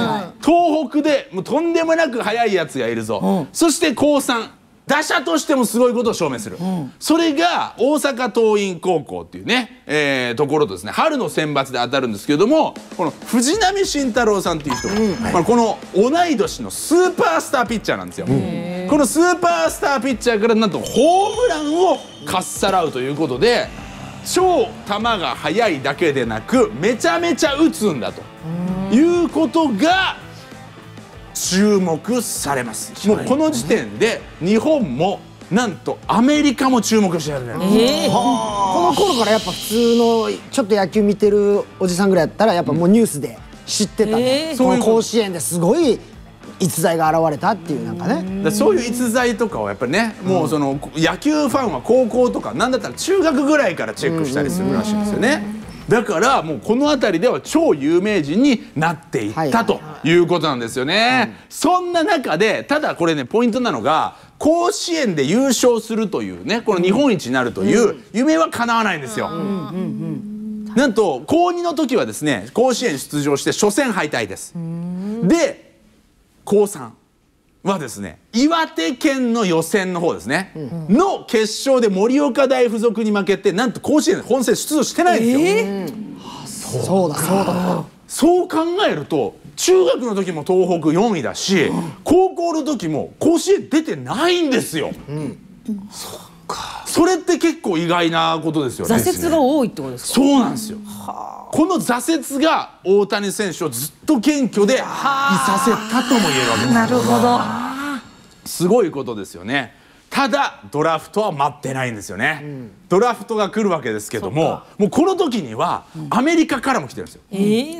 東北でもうとんでもなく速いやつがいるぞ。そして高3打者としてもすごいことを証明する、うん、それが大阪桐蔭高校っていうね、ところとですね、春の選抜で当たるんですけれども、この藤浪晋太郎さんっていう人が、はい、この同い年のスーパースターピッチャーなんですよ。このスーパースターピッチャーからなんとホームランをかっさらうということで、超球が速いだけでなくめちゃめちゃ打つんだということが注目されます。もうこの時点で日本もなんとアメリカも注目してるんだよ。この頃からやっぱ普通のちょっと野球見てるおじさんぐらいだったらやっぱもうニュースで知ってたね。その甲子園ですごい逸材が現れたっていう、なんかね、そういう逸材とかをやっぱりね、もうその野球ファンは高校とかなんだったら中学ぐらいからチェックしたりするらしいんですよね。だからもうこの辺りでは超有名人になっていったということなんですよね。そんな中で、ただこれねポイントなのが、甲子園で優勝するというね、この日本一になるという夢は叶わないんですよ。なんと高2の時はですね、甲子園出場して初戦敗退です。で高3はですね、岩手県の予選の方ですね、うん、の決勝で盛岡大付属に負けて、なんと甲子園本戦出場してないんですよ。そうだそうだ。そう考えると中学の時も東北4位だし、うん、高校の時も甲子園出てないんですよ。うん、そっか。それって結構意外なことですよね。挫折が多いってことですか。そうなんですよ。この挫折が大谷選手をずっと謙虚でいさせたとも言えるわけです。なるほど。すごいことですよね。ただドラフトは待ってないんですよね。うん、ドラフトが来るわけですけども、もうこの時にはアメリカからも来てるんで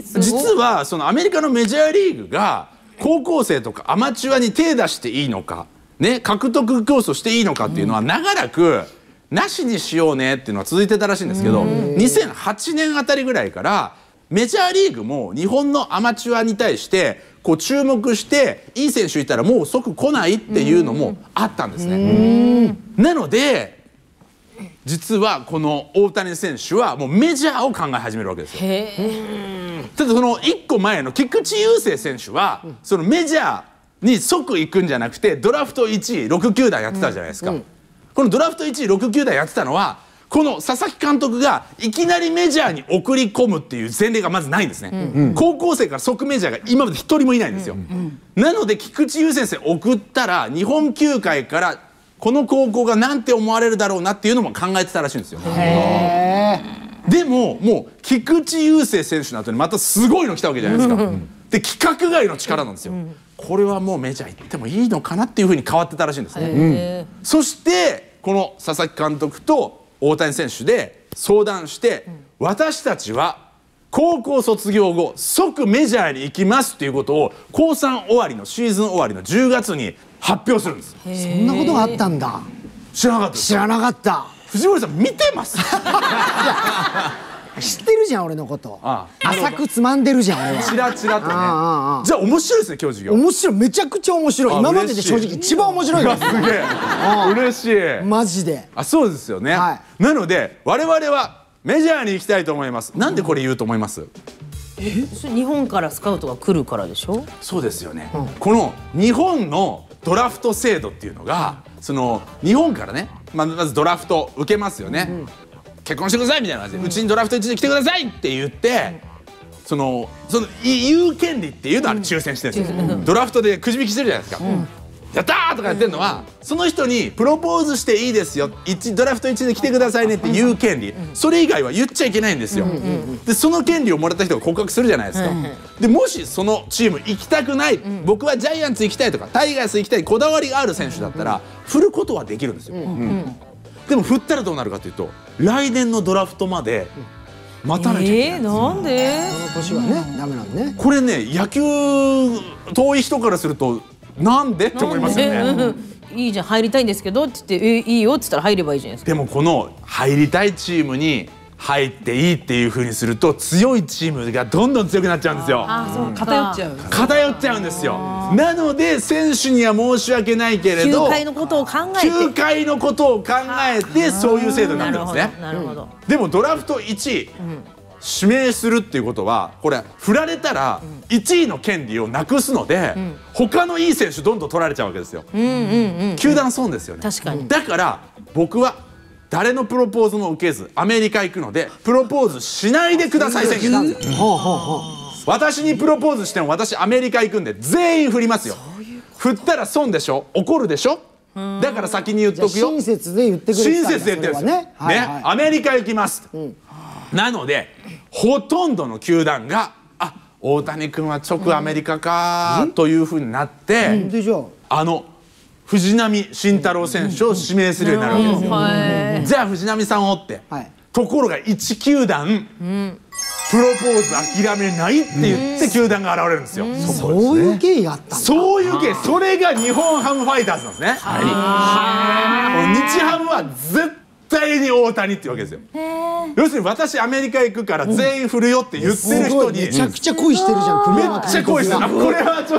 すよ。実はそのアメリカのメジャーリーグが高校生とかアマチュアに手出していいのか、ね、獲得競争していいのかっていうのは長らくなしにしようねっていうのは続いてたらしいんですけど、2008年あたりぐらいからメジャーリーグも日本のアマチュアに対してこう注目して、いい選手いたらもう即来ないっていうのもあったんですね。なので実はこの大谷選手はもうメジャーを考え始めるわけですよ。ただその1個前の菊池雄星選手はそのメジャーに即行くんじゃなくて、ドラフト1位6球団やってたじゃないですか。このドラフト1位6球団やってたのは、この佐々木監督がいきなりメジャーに送り込むっていう前例がまずないんですね。高校生から即メジャーが今まで一人もいないんですよ。なので菊池雄先生送ったら日本球界からこの高校がなんて思われるだろうなっていうのも考えてたらしいんですよ。でももう菊池雄星選手の後にまたすごいの来たわけじゃないですか。で規格外の力なんですよ。これはもうメジャー行ってもいいのかなっていうふうに変わってたらしいんですね。そしてこの佐々木監督と大谷選手で相談して、私たちは高校卒業後即メジャーに行きますっていうことを高3終わりのシーズン終わりの10月に発表するんです。そんなことがあったんだ。知らなかった。知らなかった。藤森さん見てます。知ってるじゃん俺のこと。浅くつまんでるじゃん俺は。チラチラとね。じゃあ面白いですね今日授業。面白い、めちゃくちゃ面白い。今までで正直一番面白いです。すげえ嬉しいマジで。あ、そうですよね。なので我々はメジャーに行きたいと思います。なんでこれ言うと思います？日本からスカウトが来るからでしょ。そうですよね。この日本のドラフト制度っていうのが、その日本からね、まずドラフト受けますよね。結婚してくださいみたいな感じで、うちにドラフト1で来てくださいって言って、その言う権利っていうのは抽選してるんですよ。ドラフトでくじ引きしてるじゃないですか。やったーとかやってるのは、その人にプロポーズしていいですよ、ドラフト1で来てくださいねって言う権利、それ以外は言っちゃいけないんですよ。でその権利をもらった人が告白するじゃないですか。でもしそのチーム行きたくない、僕はジャイアンツ行きたいとかタイガース行きたい、こだわりがある選手だったら振ることはできるんですよ。でも振ったらどうなるかというと、来年のドラフトまで待たなきゃいけないんですよ。なんで？この年はね、ダメなんでね。これね、野球遠い人からするとなんでって思いますよね。いいじゃん、入りたいんですけどって言って、いいよって言ったら入ればいいじゃないですか。でもこの入りたいチームに入っていいっていう風にすると、強いチームがどんどん強くなっちゃうんですよ。偏っちゃう。偏っちゃうんですよ。なので選手には申し訳ないけれど、球界のことを考えて、そういう制度になってるんですね。でもドラフト1位指名するっていうことは、これ振られたら1位の権利をなくすので、他のいい選手どんどん取られちゃうわけですよ。球団損ですよね。確かに。だから僕は誰のプロポーズも受けずアメリカ行くので、プロポーズしないでください選手なんですよ。私にプロポーズしても私アメリカ行くんで全員振りますよ。振ったら損でしょ、怒るでしょ。だから先に言っとくよ。親切で言ってくれる。親切で言ってるんですよね。アメリカ行きます。なのでほとんどの球団が、あ、大谷君は直アメリカかというふうになって、藤浪晋太郎選手を指名するようになるわけですよ。じゃあ藤浪さんをって、ところが1球団プロポーズ諦めないって言って球団が現れるんですよ。そういう経緯があったんだ。そういう経緯、それが日本ハムファイターズなんですね。日ハムは絶対に大谷っていうわけですよ。要するに私アメリカ行くから全員振るよって言ってる人に、めちゃくちゃ恋してるじゃん。めっちゃ恋してる。これはちょっと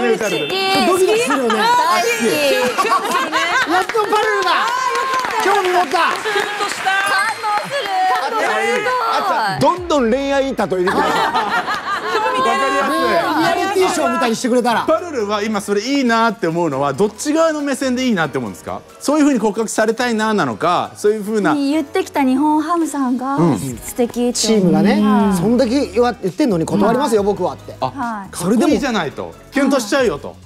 胸打たれる。ドキドキするよね。やっとバレるな。興味持った。あとどんどん恋愛たとえてくれ。リアリティショーみたいにしてくれたら。パルルは今それいいなって思うのはどっち側の目線でいいなって思うんですか？そういうふうに告白されたいななのか、そういうふうな言ってきた日本ハムさんが素敵ってチームがね、そんだけ言ってんのに断りますよ僕はって、それでもいいじゃないとキュンとしちゃうよと、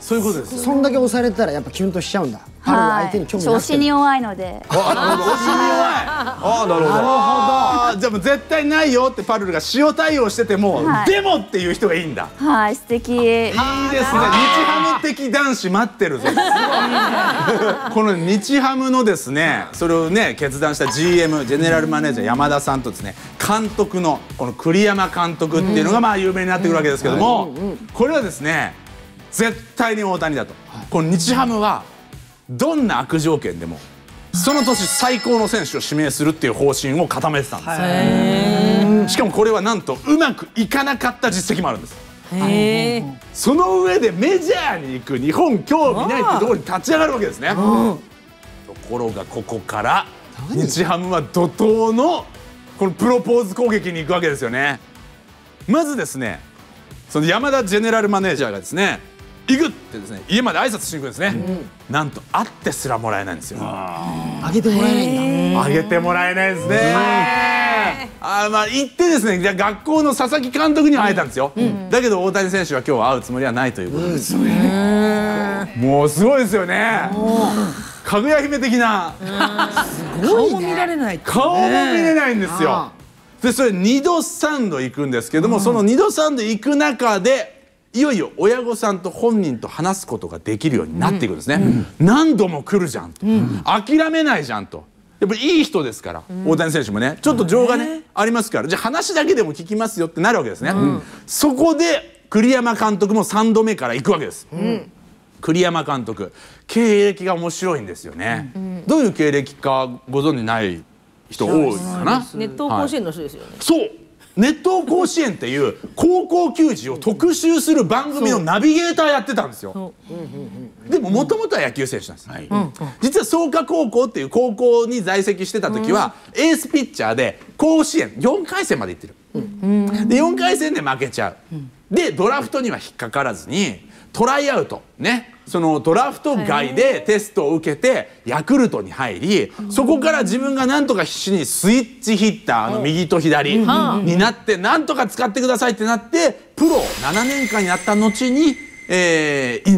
そういうことです。そんだけ押されたらやっぱキュンとしちゃうんだ。パルルは相手に興味があって。推しに弱いので。推しに弱い。ああなるほど。じゃあ絶対ないよってパルルが塩対応してても、でもっていう人がいいんだ。はい、素敵。いいですね。日ハム的男子待ってるぞ。この日ハムのですね、それをね決断した GM ジェネラルマネージャー山田さんとですね、監督のこの栗山監督っていうのがまあ有名になってくるわけですけども、これはですね絶対に大谷だと。この日ハムはどんな悪条件でもその年最高の選手を指名するっていう方針を固めてたんですよ。しかもこれはなんとうまくいかなかった実績もあるんです。その上でメジャーに行く日本興味ないってところに立ち上がるわけですね。ところがここから日ハムは怒涛のこのプロポーズ攻撃に行くわけですよね。まずですね、その山田ジェネラルマネージャーがですね、行くってですね、家まで挨拶しに行くんですね。なんと会ってすらもらえないんですよ。あげてもらえないんだ。あげてもらえないですね。あ、まあ行ってですね、学校の佐々木監督に会えたんですよ。だけど大谷選手は今日は会うつもりはないということですよね。もうすごいですよね。かぐや姫的な。顔も見られない。顔も見れないんですよ。でそれ2度3度行くんですけども、その2度3度行く中で、いよいよ親御さんと本人と話すことができるようになっていくんですね。何度も来るじゃんと、諦めないじゃんと、やっぱりいい人ですから、大谷選手もねちょっと情がねありますから、じゃあ話だけでも聞きますよってなるわけですね。そこで栗山監督も3度目から行くわけです。栗山監督、経歴が面白いんですよね。どういう経歴かご存じない人多いかな。熱湯甲子園の人ですよね。そう。熱湯甲子園っていう高校球児を特集する番組のナビゲーターやってたんですよ。でももともとは野球選手なんです、はい、実は草加高校っていう高校に在籍してた時は、エースピッチャーで甲子園4回戦まで行ってる、で4回戦で負けちゃう、でドラフトには引っかからずにトライアウトね、そのドラフト外でテストを受けてヤクルトに入り、そこから自分がなんとか必死にスイッチヒッターの右と左になってなんとか使ってくださいってなって、プロ7年間やった後に引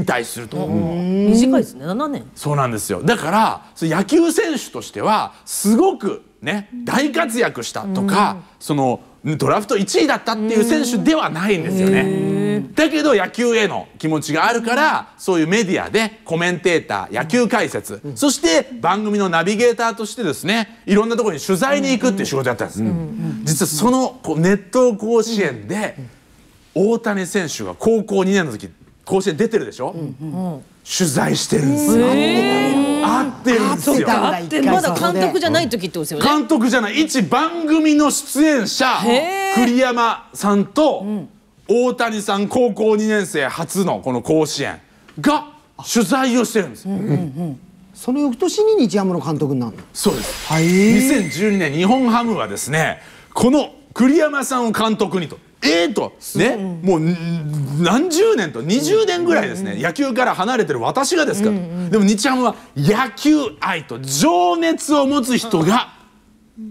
退すると。短いですね、7年。そうなんですよ。だから野球選手としてはすごくね大活躍したとか、そのドラフト1位だったっていう選手ではないんですよね。だけど野球への気持ちがあるから、そういうメディアでコメンテーター、野球解説、そして番組のナビゲーターとしてですね、いろんなところに取材に行くっていう仕事やったんです。実はその熱湯甲子園で大谷選手が高校2年の時甲子園出てるでしょ、取材してるんですよ。会ってるんですよ。まだ監督じゃない時ってことですよね。監督じゃない一番組の出演者、栗山さんと大谷さん、高校2年生初のこの甲子園が取材をしてるんですよ。その翌年に日ハムの監督になるの。そうです。2012年日本ハムはですね、この栗山さんを監督にと。とね、もう何十年と20年ぐらいですね、野球から離れてる私がですかと。でも日ハムは野球愛と情熱を持つ人が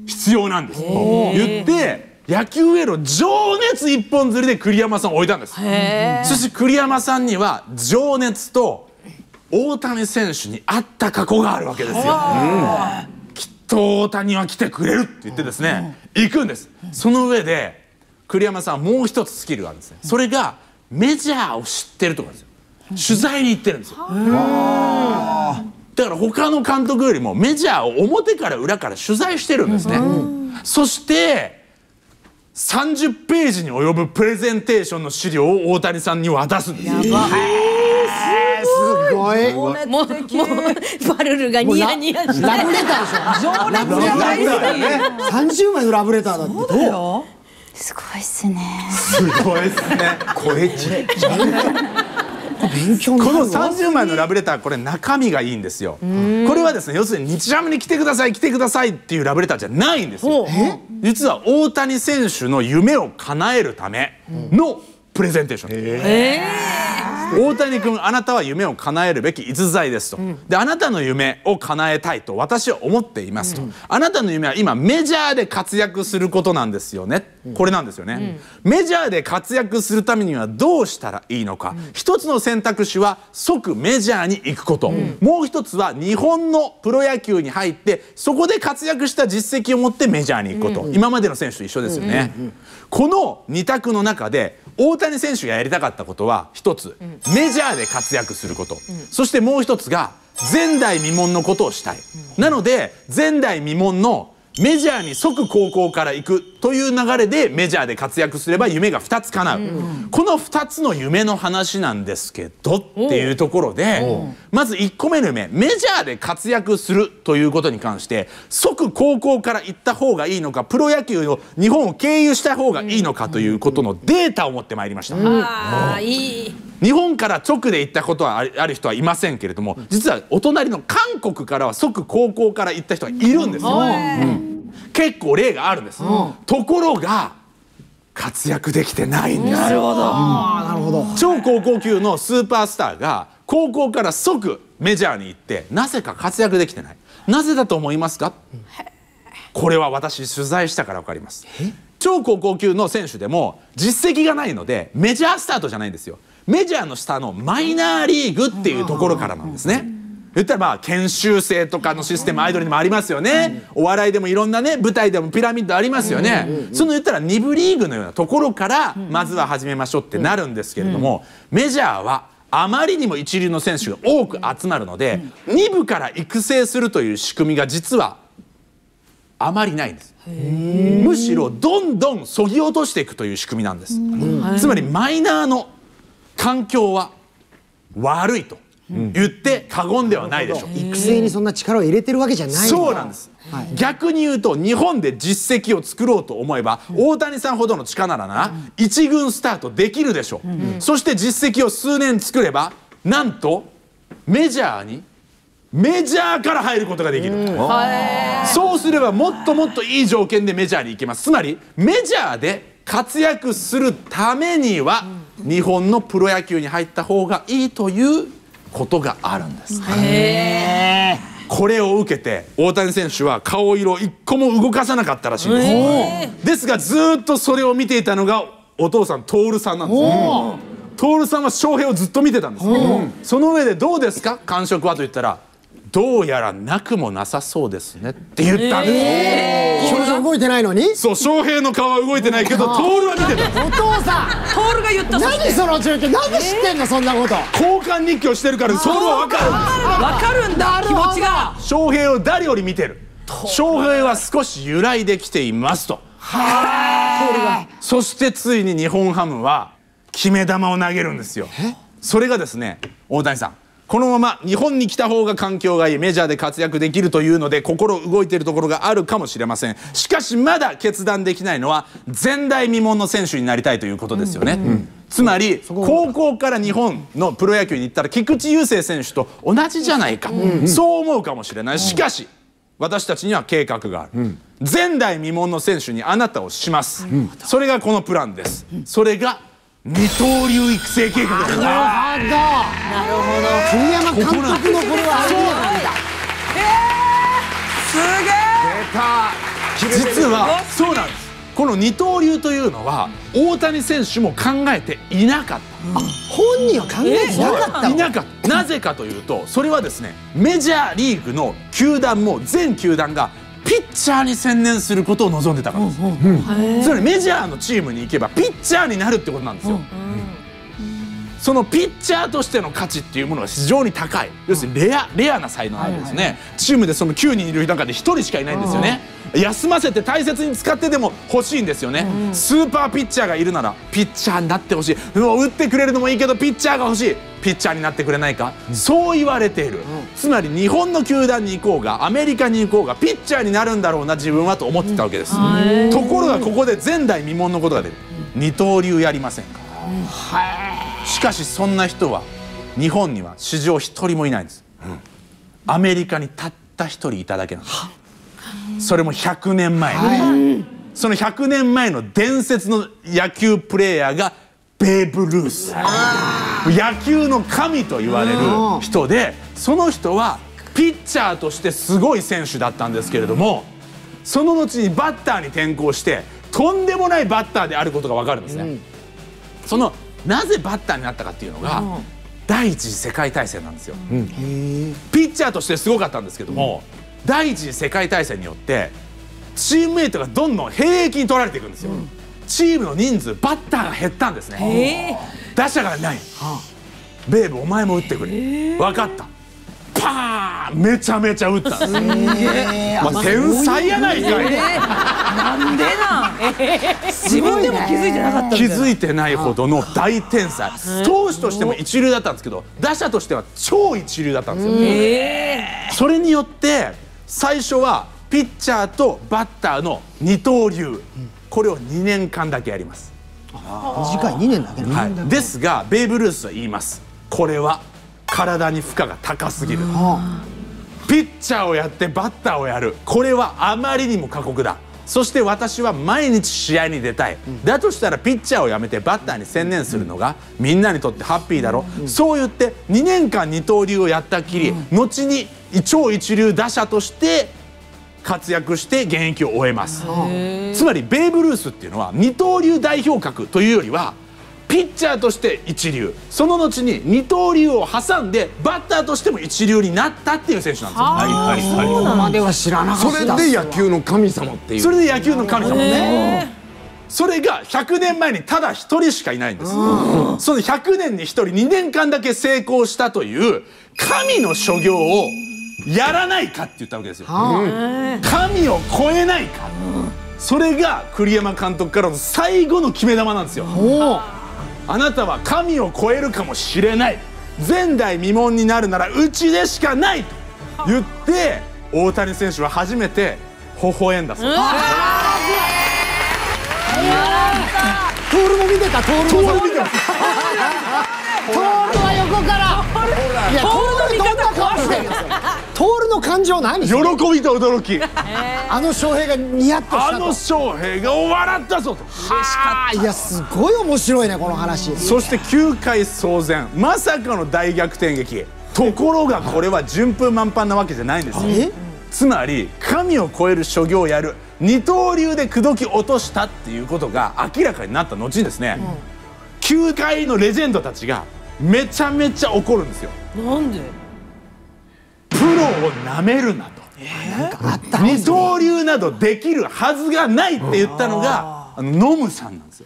必要なんですと言って、野球への情熱一本釣りで栗山さんを置いたんです。そして栗山さんには情熱と大谷選手に合った過去があるわけですよ。きっと大谷は来てくれるって言ってですね、行くんです。その上で栗山さんはもう一つスキルがあるんですね。それがメジャーを知ってるとかですよ。取材に行ってるんですよ。だから他の監督よりもメジャーを表から裏から取材してるんですね。そして30ページに及ぶプレゼンテーションの資料を大谷さんに渡すんです。すごい。もうバルルがニヤニヤしてラブレターでしょ。ラブレターだ。30枚のラブレターだって。そうだよ。すごいっすね。すごいっすね。これちっちゃい。この30枚のラブレター、これ中身がいいんですよ。これはですね、要するに日ハムに来てください、来てくださいっていうラブレターじゃないんですよ。実は大谷選手の夢を叶えるためのプレゼンテーション。大谷君、あなたは夢を叶えるべき逸材ですと。で、あなたの夢を叶えたいと私は思っていますと。あなたの夢は今メジャーで活躍することなんですよね。これなんですよね。メジャーで活躍するためにはどうしたらいいのか。一つの選択肢は即メジャーに行くこと。もう一つは日本のプロ野球に入ってそこで活躍した実績を持ってメジャーに行くこと。今までの選手と一緒ですよね。この2択の中で大谷選手がやりたかったことは一つ、メジャーで活躍すること、そしてもう一つが前代未聞のことをしたい。なので前代未聞のメジャーに即高校から行くという流れでメジャーで活躍すれば夢が2つ叶う、この2つの夢の話なんですけどっていうところで、まず1個目の夢、メジャーで活躍するということに関して即高校から行った方がいいのか、プロ野球の日本を経由した方がいいのかということのデータを持ってまいりました。日本から直で行ったことはある人はいませんけれども、実はお隣の韓国からは即高校から行った人がいるんですよ。結構例があるんです。ところが活躍できてないんです。なるほど。超高校級のスーパースターが高校から即メジャーに行ってなぜか活躍できてない。なぜだと思いますか？これは私取材したから分かります。超高校級の選手でも実績がないのでメジャースタートじゃないんですよ。メジャーの下のマイナーリーグっていうところからなんですね。言ったらまあ研修生とかのシステム、アイドルにもありますよね。お笑いでもいろんなね、舞台でもピラミッドありますよね。その言ったら2部リーグのようなところからまずは始めましょうってなるんですけれども、メジャーはあまりにも一流の選手が多く集まるので2部から育成するという仕組みが実はあまりないんです。むしろどんどんそぎ落としていくという仕組みなんです。つまりマイナーの環境は悪いと言って過言ではないでしょう。育成にそんな力を入れてるわけじゃない。そうなんです。逆に言うと日本で実績を作ろうと思えば大谷さんほどの力ならな一軍スタートできるでしょう。そして実績を数年作ればなんとメジャーにから入ることができる。そうすればもっともっといい条件でメジャーに行けます。つまりメジャーで活躍するためには日本のプロ野球に入った方がいいということがあるんです。これを受けて大谷選手は顔色を一個も動かさなかったらしいんです。ですがずっとそれを見ていたのがお父さん徹さんなんですね。徹さんは翔平をずっと見てたんです。その上でどうですか感触はと言ったら、どうやらなくもなさそうですねって言ったんです。表情動いてないのに。そう、翔平の顔は動いてないけど徹は見てた。お父さん徹が言った。何その中継、何で知ってんのそんなこと。交換日記をしてるから徹は分かるんだ。気持ちが翔平を誰より見てる。翔平は少し揺らいできていますと。そしてついに日本ハムは決め球を投げるんですよ。それがですね、大谷さんこのまま日本に来た方が環境がいい、メジャーで活躍できるというので心動いているところがあるかもしれません。しかしまだ決断できないのは前代未聞の選手になりたいということですよね。つまり高校から日本のプロ野球に行ったら菊池雄星選手と同じじゃないか、そう思うかもしれない。しかし私たちには計画がある、前代未聞の選手にあなたをします、それがこのプランです。それが二刀流育成計画です。なるほど、栗山監督のこれはありなんだ。すげえ。実はそうなんです。この二刀流というのは大谷選手も考えていなかった。本人は考えていなかった。なぜかというと、それはですね、メジャーリーグの球団も全球団がピッチャーに専念することを望んでたからです。つまりメジャーのチームに行けばピッチャーになるってことなんですよ。そのピッチャーとしての価値っていうものが非常に高い。要するにレアな才能なんですね。チームでその9人いる中で1人しかいないんですよね。休ませて大切に使ってでも欲しいんですよね。スーパーピッチャーがいるならピッチャーになってほしい。打ってくれるのもいいけどピッチャーが欲しい。ピッチャーになってくれないか、そう言われている。つまり日本の球団に行こうがアメリカに行こうがピッチャーになるんだろうな自分はと思ってたわけです。ところがここで前代未聞のことが出る。二刀流やりませんか。しかしそんな人は日本には史上一人もいないんです。アメリカにたった一人いただけなんです。それも100年前、その100年前の伝説の野球プレーヤーがベーブ・ルース、野球の神と言われる人で、その人はピッチャーとしてすごい選手だったんですけれども、その後にバッターに転向してとんでもないバッターであることが分かるんですね。そのなぜバッターになったかっていうのが第一次世界大戦なんですよ。ピッチャーとしてすごかったんですけども、第一次世界大戦によってチームメイトがどんどん兵役に取られていくんですよ。チームの人数、バッターが減ったんですね。打者がない。ベーブ、お前も打ってくれ。分かった。パーン、めちゃめちゃ打った。天才やないかい。なんでなん。自分でも気づいてなかった。気づいてないほどの大天才。投手としても一流だったんですけど、打者としては超一流だったんですよ。それによって。最初はピッチャーとバッターの二刀流、これを2年間だけやります。短い2年だけ、はい、ですがベーブ・ルースは言います。これは体に負荷が高すぎる。ピッチャーをやってバッターをやる、これはあまりにも過酷だ。そして私は毎日試合に出たい。だとしたらピッチャーをやめてバッターに専念するのがみんなにとってハッピーだろう。そう言って2年間二刀流をやったっきり、後に超一流打者として活躍して現役を終えます。つまりベーブ・ルースっていうのは二刀流代表格というよりはピッチャーとして一流、その後に二刀流を挟んでバッターとしても一流になったっていう選手なんですよ。そうなまでは知らなかった。それで野球の神様っていう。それで野球の神様ね。それが100年前にただ一人しかいないんです。その100年に一人、2年間だけ成功したという神の所業をやらないかって言ったわけですよ。神を超えないか。それが栗山監督からの最後の決め球なんですよ。あなたは神を超えるかもしれない。前代未聞になるならうちでしかないと言って大谷選手は初めて微笑んだそうです。トールも見てた。トールも見てた。トールは横から。いや、トールのどんな顔してるんですよ。トールの感情何？喜びと驚き。あの翔平がニヤッとしたと。あの翔平が笑ったぞと。嬉しかった。いや、すごい面白いねこの話。そして球界騒然、まさかの大逆転劇。ところがこれは順風満帆なわけじゃないんですよ。つまり神を超える所業をやる二刀流で口説き落としたっていうことが明らかになった後にですね、球界のレジェンドたちがめちゃめちゃ怒るんですよ。なんで？プロをなめるなと、二刀流などできるはずがないって言ったのがノムさんなんですよ。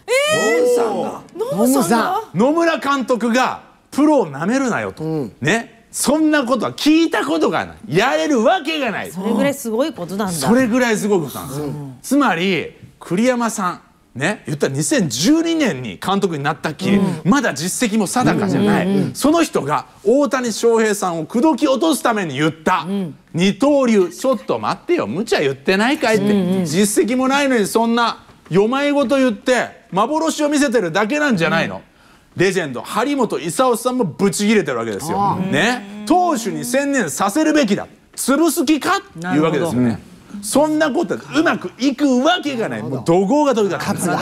野村監督がプロをなめるなよと、ね。そんなことは聞いたことがない、やれるわけがない。それぐらいすごいことなんだ。それぐらいすごいことなんですよ。つまり栗山さんね、言ったら2012年に監督になったっきり、まだ実績も定かじゃない。その人が大谷翔平さんを口説き落とすために言った二刀流、ちょっと待ってよ、無茶言ってないかいって、実績もないのにそんな世まいごと言って幻を見せてるだけなんじゃないの。レジェンド張本勲さんもブチ切れてるわけですよ。ね、投手に専念させるべきだ。潰す気かっていうわけですよね。そんなことうまくいくわけがない。もう怒号が飛び交ってる。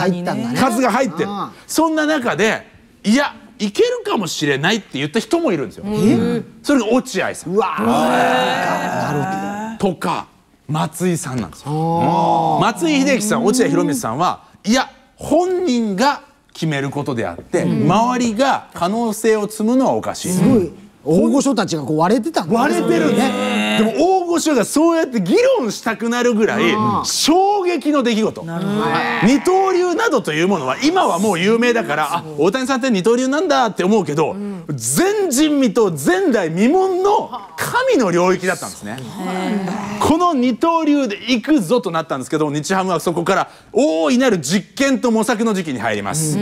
数が入ってる。そんな中でいやいけるかもしれないって言った人もいるんですよ。それが落合さん。うわとか松井さんなんですよ。松井秀喜さん、落合博満さんはいや本人が決めることであって周りが可能性を積むのはおかしい。すごい大御所たちがこう割れてたんだね。割れてるね。でも大御所がそうやって議論したくなるぐらい衝撃の出来事。二刀流などというものは今はもう有名だから、あ、大谷さんって二刀流なんだって思うけど、前人未到前代未聞の神の領域だったんですね。この二刀流で行くぞとなったんですけど、日ハムはそこから大いなる実験と模索の時期に入ります。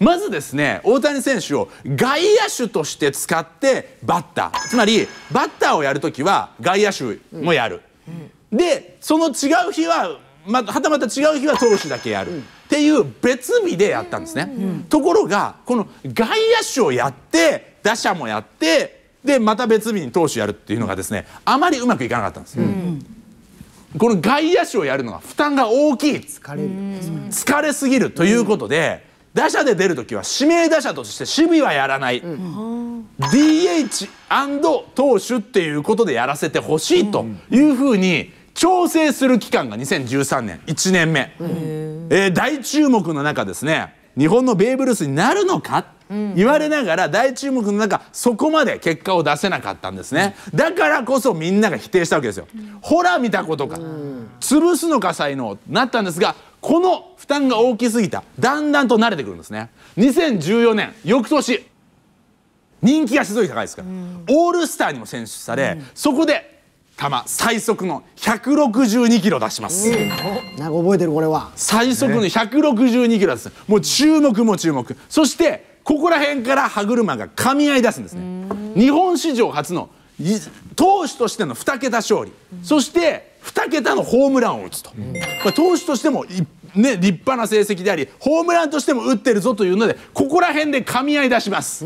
まずですね、大谷選手を外野手として使ってバッター、つまりバッターをやるときは外野手もやる、でその違う日ははたまた違う日は投手だけやるっていう別日でやったんですね。ところがこの外野手をやって打者もやってでまた別日に投手やるっていうのがですね、あまりうまくいかなかったんですよ。この外野手をやるのが負担が大きい、疲れすぎるということで、打者で出るときは指名打者として守備はやらない、DH& 投手っていうことでやらせてほしいというふうに調整する期間が2013年1年目、大注目の中ですね、日本のベーブ・ルースになるのか言われながら大注目の中そこまで結果を出せなかったんですね。だからこそみんなが否定したわけですよ。ほら見たことか、潰すのか才能となったんですが、この負担が大きすぎた、だんだんと慣れてくるんですね。2014年、翌年人気がすごい高いですからオールスターにも選出され、そこで最速の162キロ出します。なんか覚えてる、これは最速の162キロです。もう注目も注目。そしてここら辺から歯車が噛み合い出すんですね。日本史上初の投手としての2桁勝利、そして2桁のホームランを打つと、投手としてもね、立派な成績でありホームランとしても打ってるぞというので、ここら辺で噛み合い出します、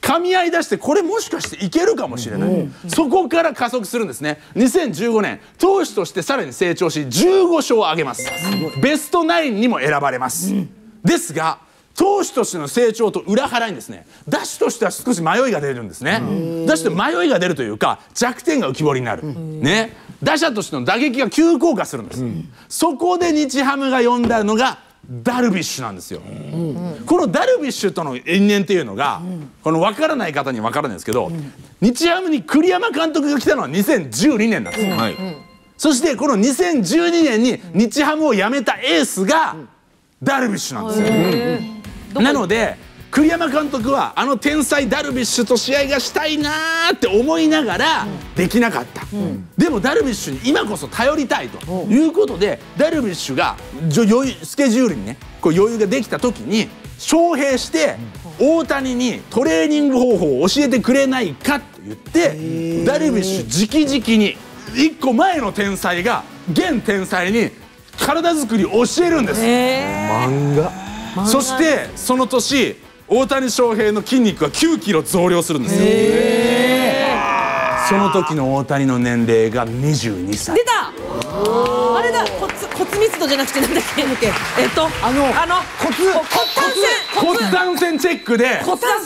噛み合い出して、これもしかしていけるかもしれない、そこから加速するんですね。2015年、投手としてさらに成長し15勝を挙げます。ベストナインにも選ばれます、ですが投手としての成長と裏腹にですね、打手としては少し迷いが出るんですね。打手で迷いが出るというか弱点が浮き彫りになる、ね、打者としての打撃が急降下するんです、そこで日ハムが呼んだのがダルビッシュなんですよ。このダルビッシュとの因縁っていうのが、この分からない方に分からないんですけど、日ハムに栗山監督が来たのは2012年なんですよ。そしてこの2012年に日ハムを辞めたエースがダルビッシュなんですよ。なので栗山監督はあの天才ダルビッシュと試合がしたいなーって思いながらできなかった、でもダルビッシュに今こそ頼りたいということで、ダルビッシュがスケジュールにね、こう余裕ができた時に招聘して大谷にトレーニング方法を教えてくれないかと言って、ダルビッシュ直々に1個前の天才が現天才に体作りを教えるんです。漫画。そしてその年大谷翔平の筋肉が9キロ増量するんですよ。その時の大谷の年齢が22歳。出た、あれだ、骨密度じゃなくてなんだっけ、骨断線チェックで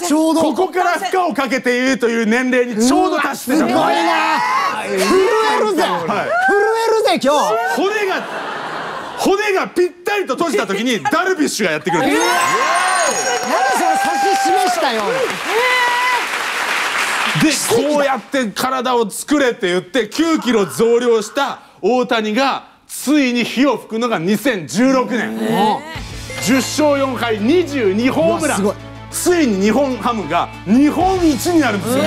ちょうどここから負荷をかけているという年齢にちょうど達してた。すごいな、震えるぜ、震えるぜ。今日骨がぴったりと閉じた時にダルビッシュがやってくるんです。何それ、指し示したよ。でこうやって体を作れって言って9キロ増量した大谷がついに火を吹くのが2016年、10勝4敗22ホームラン、ついに日本ハムが日本一になるんですよ。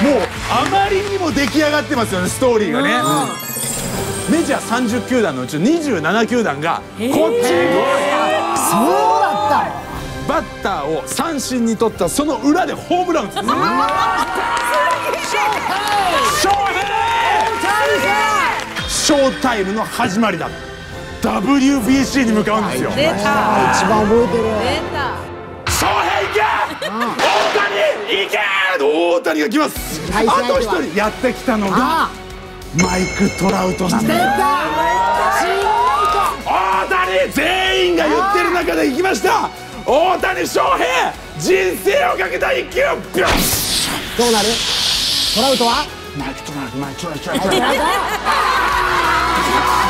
もうあまりにも出来上がってますよね、ストーリーがね。メジャー30球団のうち27球団がこっちに来い。そうだった。バッターを三振に取ったその裏でホームラン打つ。ショータイムの始まりだ。WBC に向かうんですよ。一番覚えてる。ショーヘイが大谷行けー、大谷が来ます。あと一人やってきたのがマイク・トラウトなんです。大谷、全員が言ってる中で行きました。大谷翔平、人生をかけた一球。どうなる？トラウトはマイク・トラウト、マイク・トラウト。